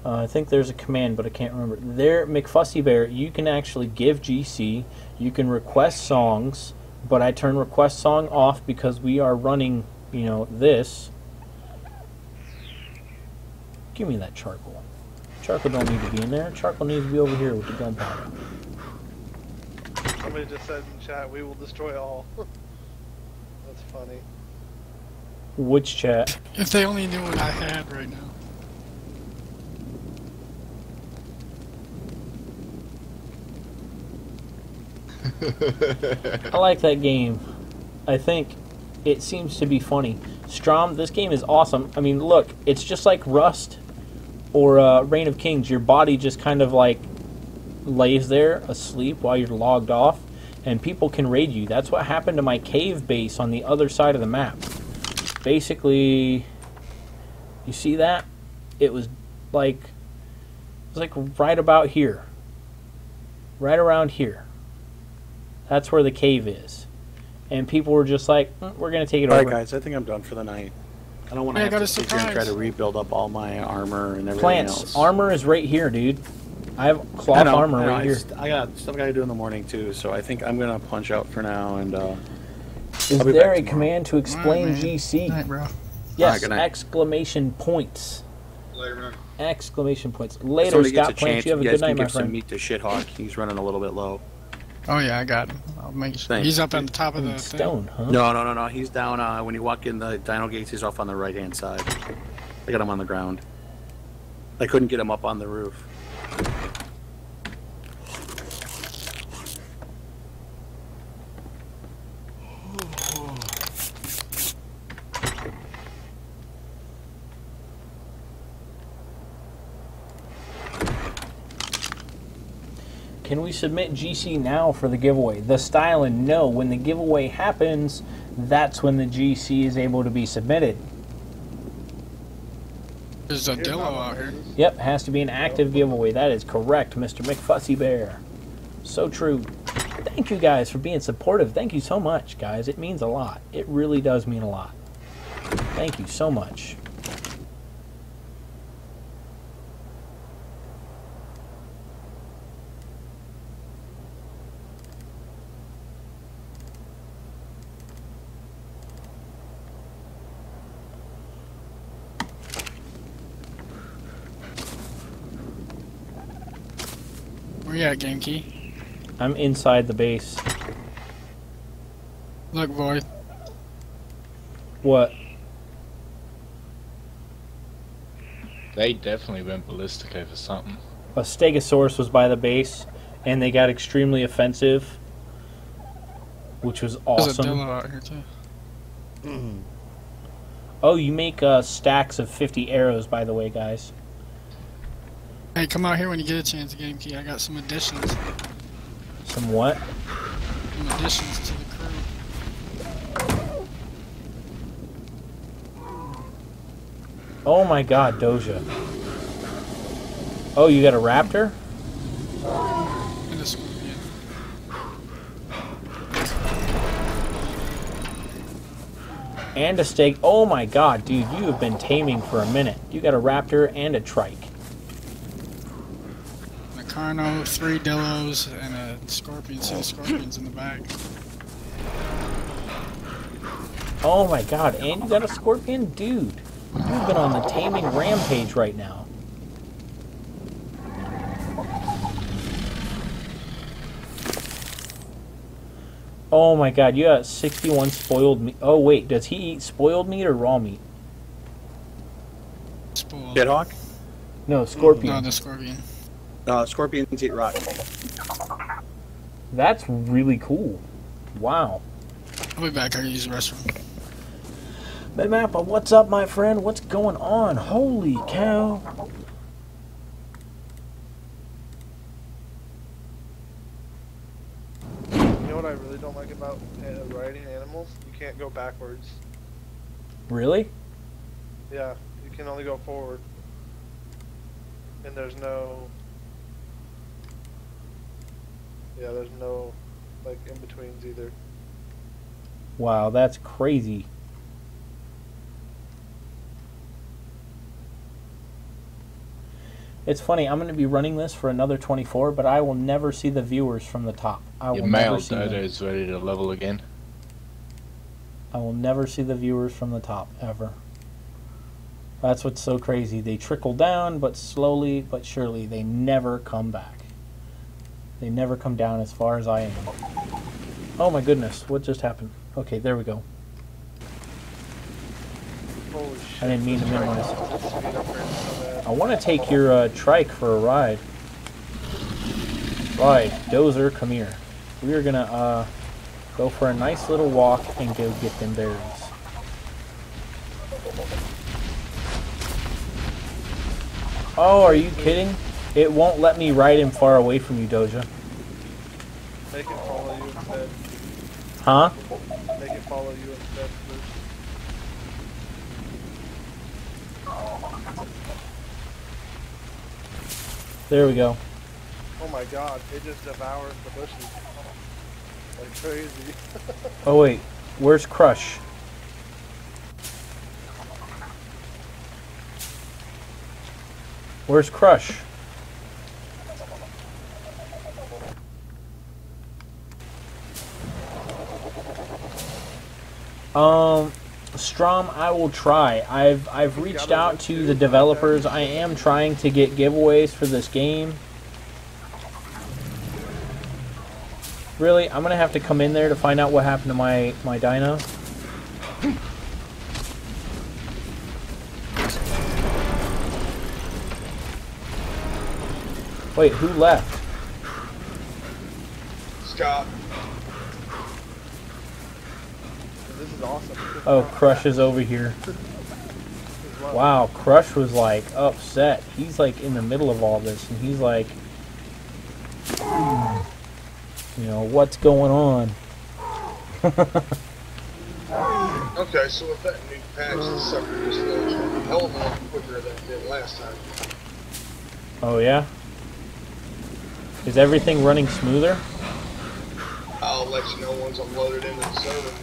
I think there's a command, but I can't remember. There, McFussy Bear, you can actually give GC. You can request songs, but I turn request song off because we are running... You know, this. Give me that charcoal. Charcoal don't need to be in there. Charcoal needs to be over here with the gunpowder. Somebody just said in chat, we will destroy all. That's funny. Which chat? If they only knew what I had right now. I like that game. I think... It seems to be funny. Strom, this game is awesome. I mean, look, it's just like Rust or Reign of Kings. Your body just kind of like lays there asleep while you're logged off, and people can raid you. That's what happened to my cave base on the other side of the map. Basically, you see that? It was like right about here. Right around here. That's where the cave is. And people were just like, we're going to take it over. All right, guys, I think I'm done for the night. I don't want to have to sit here and try to rebuild up all my armor and everything else. Armor is right here, dude. I have cloth armor right here. I got stuff I got to do in the morning, too, so I think I'm going to punch out for now. And is there a command to explain GC? Night, bro. Yes, exclamation points. Later. Exclamation points. Later, Scott Plants, you have a good night, my friend. You guys can give some meat to Shithawk. He's running a little bit low. Oh yeah, I got him. I'll make sure. He's up on the top of the stone, huh? No. He's down. When you walk in the dino gates, he's off on the right-hand side. I got him on the ground. I couldn't get him up on the roof. Can we submit GC now for the giveaway? The styling, no. When the giveaway happens, that's when the GC is able to be submitted. There's a Dillo out here. Yep, has to be an active giveaway. That is correct, Mr. McFussy Bear. So true. Thank you guys for being supportive. Thank you so much, guys. It means a lot. It really does mean a lot. Thank you so much. Yeah, Game Key. I'm inside the base. Look, Void. What? They definitely went ballistic over something. A stegosaurus was by the base, and they got extremely offensive, which was awesome. There's a demo out here too. Oh, you make stacks of 50 arrows, by the way, guys. Hey, come out here when you get a chance, Game Key. I got some additions. Some what? Some additions to the crew. Oh my god, Doja. Oh, you got a raptor? And this one, yeah. And a steak. Oh my god, dude, you have been taming for a minute. You got a raptor and a trike. Carno, 3 Dillos, and a Scorpion, 6 Scorpions in the back. Oh my god, and you got a Scorpion? Dude, you've been on the taming rampage right now. Oh my god, you got 61 spoiled meat. Oh wait, does he eat spoiled meat or raw meat? Spoiled. Shithawk? No, Scorpion. No, the Scorpion. Scorpions eat rock. That's really cool. Wow. I'll be back. I can use the restroom. MedMappa, what's up, my friend? What's going on? Holy cow. You know what I really don't like about riding animals? You can't go backwards. Really? Yeah, you can only go forward. And there's no... Yeah, there's no, like, in-betweens either. Wow, that's crazy. It's funny, I'm going to be running this for another 24, but I will never see the viewers from the top. I will never see them. Your male Doja is ready to level again. I will never see the viewers from the top, ever. That's what's so crazy. They trickle down, but slowly but surely, they never come back. They never come down as far as I am. Oh my goodness, what just happened? Okay, there we go. Holy shit. I didn't mean to minimize. I want to take your trike for a ride. Ride, Dozer, come here. We are going to go for a nice little walk and go get them berries. Oh, are you kidding? It won't let me ride him far away from you, Doja. Make it follow you instead. Huh? Make it follow you instead, please. There we go. Oh my god, it just devours the bushes. Like crazy. Oh wait, where's Crush? Where's Crush? Strom, I will try. I've reached out to the developers. I am trying to get giveaways for this game. Really, I'm gonna have to come in there to find out what happened to my dino. Wait, who left? Scott. This is awesome. Oh, Crush is over here. Wow, Crush was like upset. He's like in the middle of all this and he's like, you know, what's going on? Okay, so with that new patch, the sucker just goes a hell of a lot quicker than it did last time. Oh yeah? Is everything running smoother? I'll let you know once I'm loaded into the server.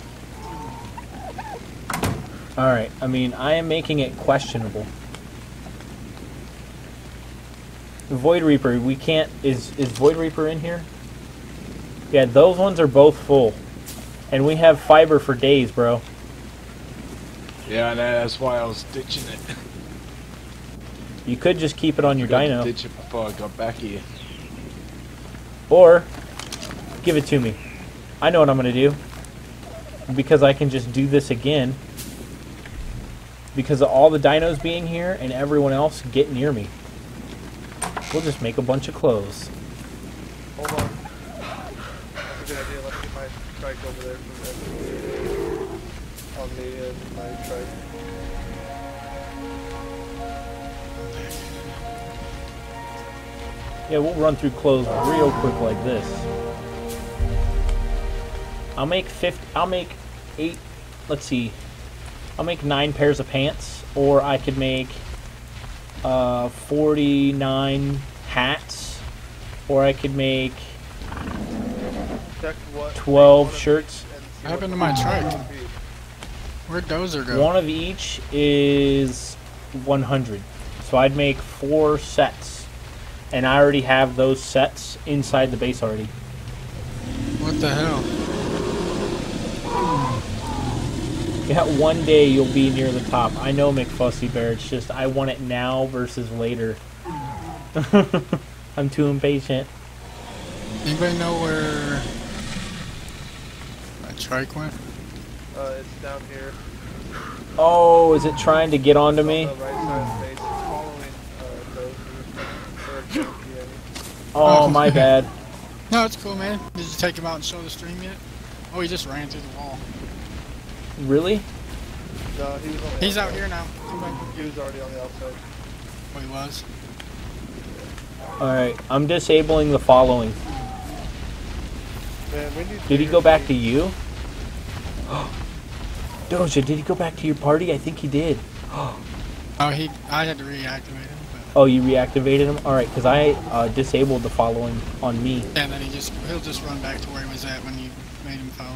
Alright, I mean, I am making it questionable. Void Reaper, we can't... Is Void Reaper in here? Yeah, those ones are both full. And we have fiber for days, bro. Yeah, and that's why I was ditching it. You could just keep it on your dino. I ditched it before I got back here. Or, give it to me. I know what I'm going to do. Because I can just do this again. Because of all the dinos being here and everyone else get near me. We'll just make a bunch of clothes. Hold on. That's a good idea. Let me get my trike over there for on the my trike. Yeah, we'll run through clothes real quick like this. I'll make 8, let's see. I'll make 9 pairs of pants, or I could make 49 hats, or I could make 12 shirts. What happened to my trike? Where'd Dozer go? One of each is 100, so I'd make 4 sets. and I already have those sets inside the base already. What the hell? Yeah, one day you'll be near the top. I know, McFussy Bear, it's just I want it now versus later. I'm too impatient. Anybody know where my trike went? It's down here. Oh, is it trying to get onto me? Oh, my bad. No, it's cool, man. Did you take him out and show the stream yet? Oh, he just ran through the wall. Really? No, he was on the He's outside. Out here now. He was already on the outside. Oh, he was? Alright, I'm disabling the following. Man, did he go back to you? Doja, did he go back to your party? I think he did. I had to reactivate him. But... Oh, you reactivated him? Alright, because I disabled the following on me. Yeah, and then he'll just run back to where he was at when you made him follow.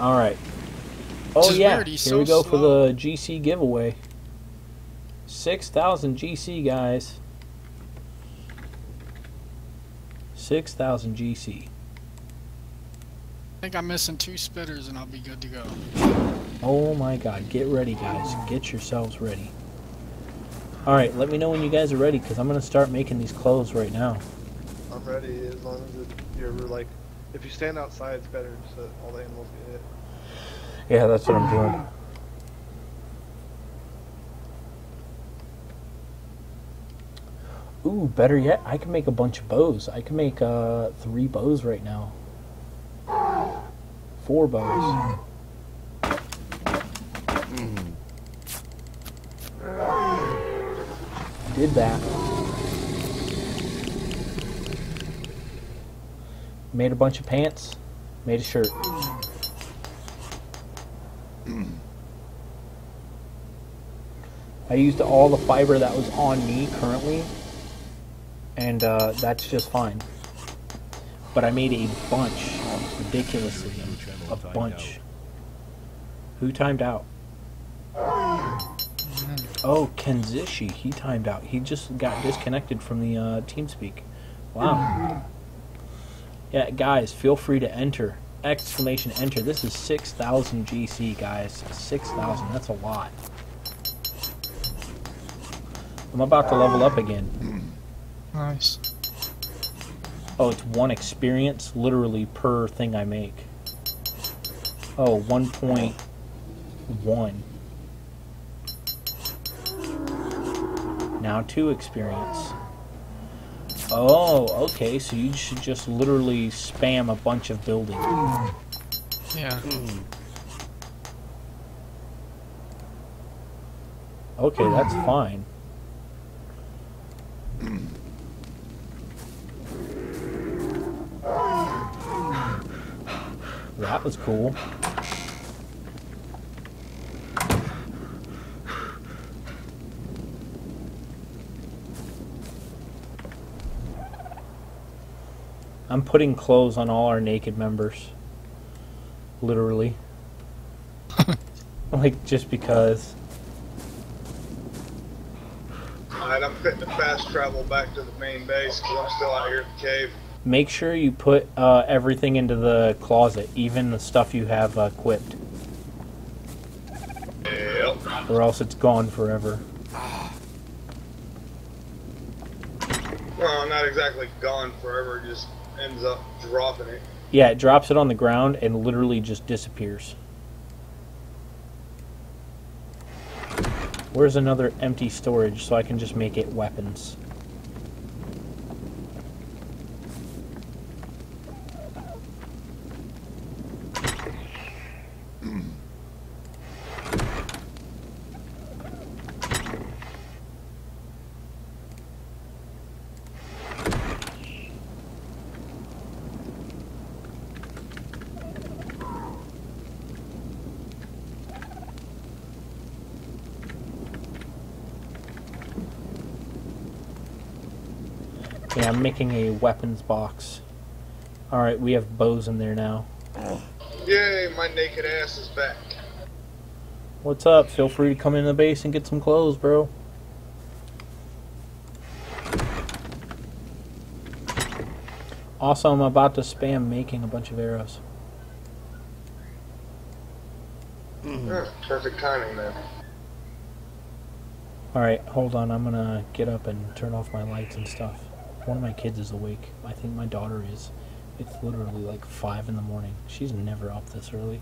Alright. Oh yeah, here we go for the GC giveaway. 6,000 GC, guys. 6,000 GC. I think I'm missing 2 spitters and I'll be good to go. Oh my god, get ready, guys. Get yourselves ready. Alright, let me know when you guys are ready, because I'm going to start making these clothes right now. I'm ready, as long as you're like... If you stand outside, it's better, so that all the animals get hit. Yeah, that's what I'm doing. Ooh, better yet, I can make a bunch of bows. I can make 3 bows right now. 4 bows. Did that. Made a bunch of pants, made a shirt. I used all the fiber that was on me currently, and that's just fine. But I made a bunch, ridiculously, a bunch. Who timed out? Oh, Kenzishi, he timed out. He just got disconnected from the TeamSpeak. Wow. Yeah, guys, feel free to enter. Exclamation enter. This is 6,000 GC, guys. 6,000. That's a lot. I'm about to level up again. Nice. Oh, it's 1 experience literally per thing I make. Oh, 1.1. Now 2 experience. Oh, okay, so you should just literally spam a bunch of building. Yeah. Okay, that's fine. That was cool. I'm putting clothes on all our naked members. Literally. Like, just because. Alright, I'm fitting to fast travel back to the main base because I'm still out here in the cave. Make sure you put everything into the closet, even the stuff you have equipped. Yep. Or else it's gone forever. Well, not exactly gone forever, just... ends up dropping it. Yeah, it drops it on the ground and literally just disappears. Where's another empty storage so I can just make it weapons? I'm making a weapons box. Alright, we have bows in there now. Yay, my naked ass is back. What's up? Feel free to come in the base and get some clothes, bro. Also, I'm about to spam making a bunch of arrows. Yeah, perfect timing then. Alright, hold on. I'm going to get up and turn off my lights and stuff. One of my kids is awake. I think my daughter is. It's literally like 5 in the morning. She's never up this early.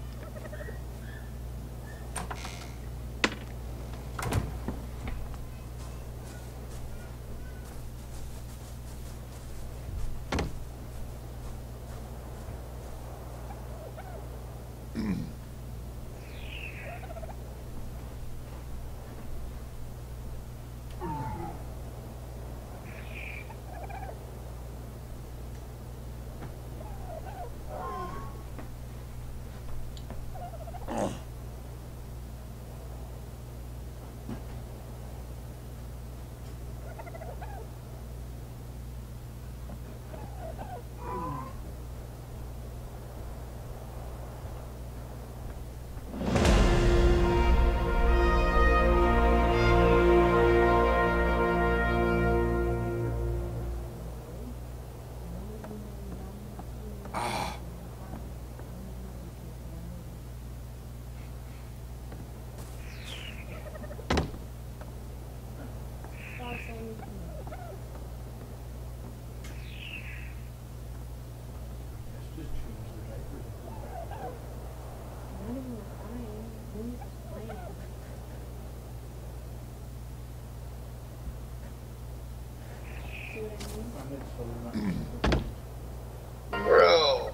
Bro,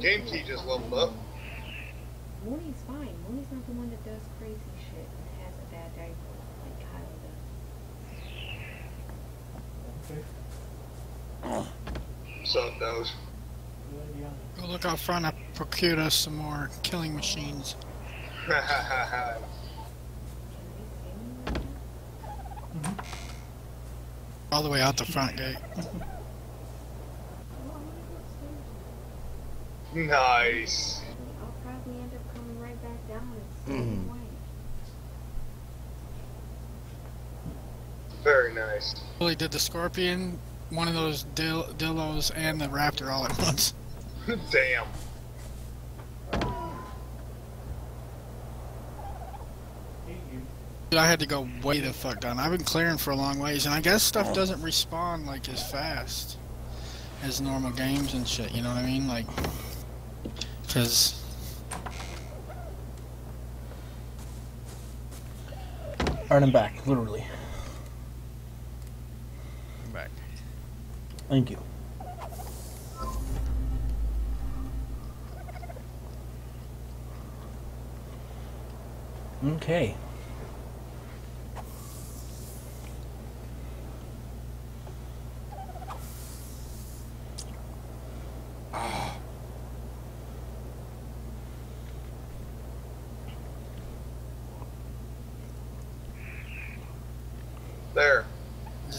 Game Key just leveled up. Woody's fine. Woody's not the one that does crazy shit and has a bad diaper like Kyle does. What's up, Doze? Go look out front. I procured us some more killing machines. All the way out the front gate. Nice. I'll probably end up coming right back down the same way. Very nice. Really did the scorpion, one of those dillos, and the raptor all at once. Damn. I had to go way the fuck down. I've been clearing for a long ways, and I guess stuff doesn't respawn like as fast as normal games and shit, you know what I mean? Like, because Alright, I'm back, literally. I'm back. Thank you. Okay.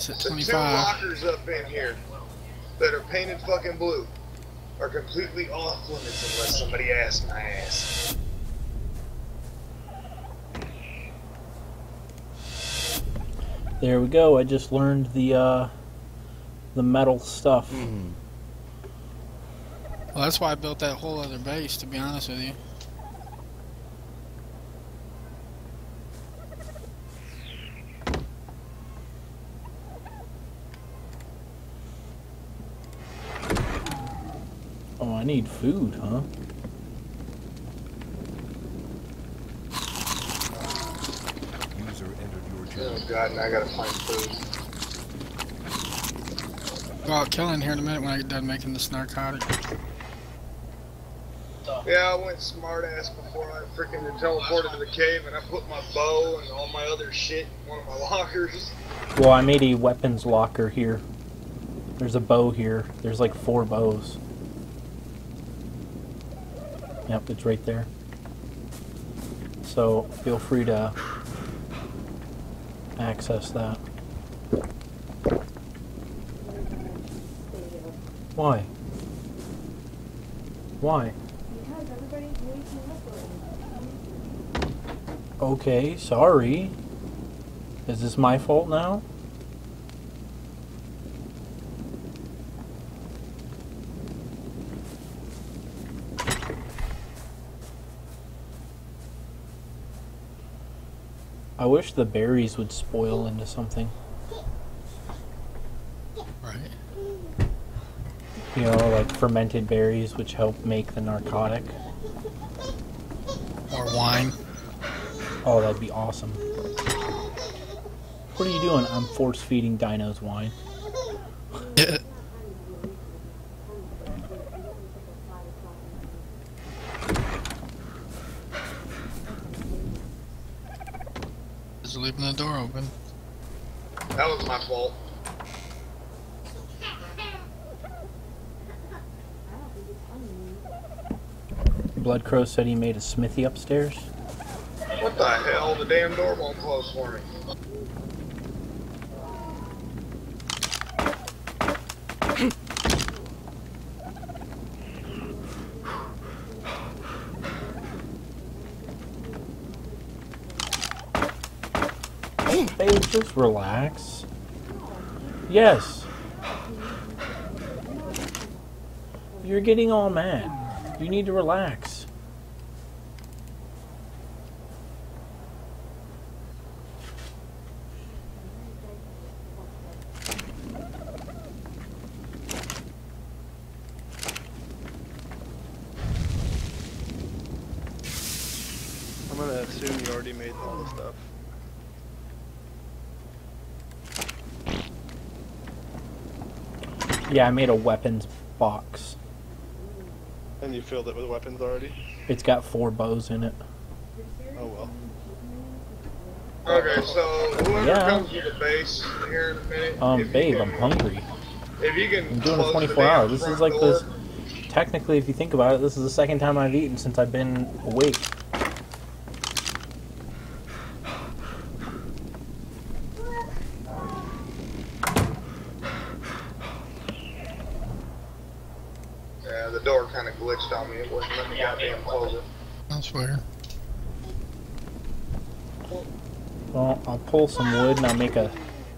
There's two lockers up in here that are painted fucking blue are completely off limits unless somebody asks my ass. There we go. I just learned the metal stuff. Well, that's why I built that whole other base, to be honest with you. I need food, huh? User entered your channel. Oh god, now I gotta find food. Well, I'll kill in here in a minute when I get done making this narcotic. Yeah, I went smart ass before I freaking teleported to the cave and I put my bow and all my other shit in one of my lockers. Well, I made a weapons locker here. There's a bow here. There's like 4 bows. Yep, it's right there. So feel free to access that. Why? Why? Because everybody's waking up. Okay, sorry. Is this my fault now? I wish the berries would spoil into something. Right. You know, like fermented berries, which help make the narcotic. Or wine. Oh, that'd be awesome. What are you doing? I'm force feeding dinos wine. Just leaving the door open. That was my fault. Blood Crow said he made a smithy upstairs. What the hell? The damn door won't close for me. Babe, just relax. Yes. You're getting all mad. You need to relax. I'm gonna assume you already made all the stuff. Yeah, I made a weapons box. And you filled it with weapons already? It's got 4 bows in it. Oh well. Okay, so whoever comes to the base here in a minute. Babe, I'm hungry. If you can, I'm doing a 24-hour. This is like this. Technically, if you think about it, this is the 2nd time I've eaten since I've been awake. Well, I'll pull some wood and I'll make a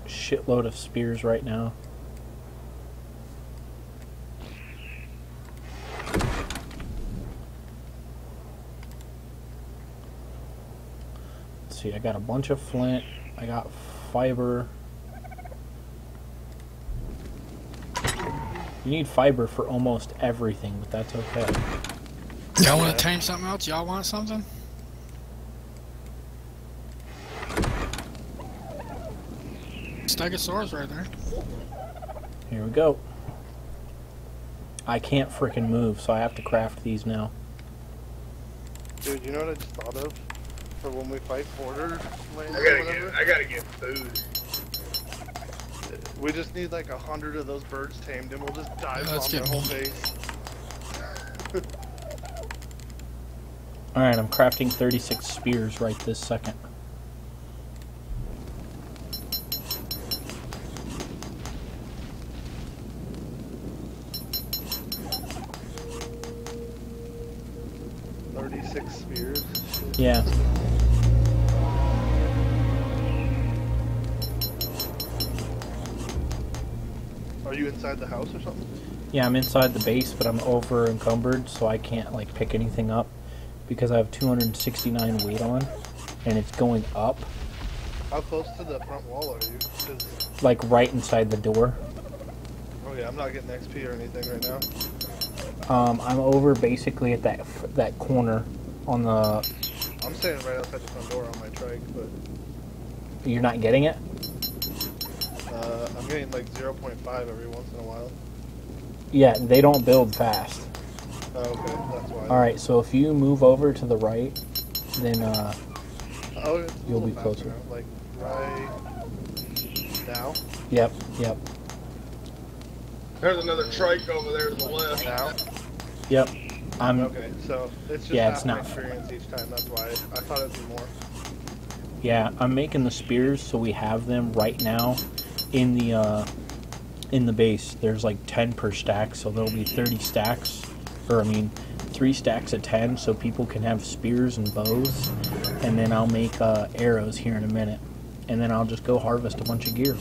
shitload of spears right now. Let's see, I got a bunch of flint, I got fiber. You need fiber for almost everything, but that's okay. Y'all want to tame something else? Y'all want something? Stegosaurus right there. Here we go. I can't frickin' move, so I have to craft these now. Dude, you know what I just thought of? For when we fight border land or whatever? I gotta get food. We just need like 100 of those birds tamed and we'll just dive on their whole base. Alright, I'm crafting 36 spears right this second. Yeah. Are you inside the house or something? Yeah, I'm inside the base, but I'm over encumbered, so I can't like pick anything up because I have 269 weight on, and it's going up. How close to the front wall are you? 'Cause... like right inside the door. Oh yeah, I'm not getting XP or anything right now. I'm over basically at that corner on the. I'm staying right outside the front door on my trike, but... You're not getting it? I'm getting like 0.5 every once in a while. Yeah, they don't build fast. Oh, okay, that's why. Alright, so if you move over to the right, then you'll be closer. Now. Like, right now? Yep, yep. There's another trike over there to the left. Now? Yep. Okay, so it's just half my experience each time, that's why I thought it'd be more. Yeah, I'm making the spears so we have them right now in the base. There's like 10 per stack, so there'll be 30 stacks, or I mean 3 stacks of 10, so people can have spears and bows, and then I'll make arrows here in a minute, and then I'll just go harvest a bunch of gear.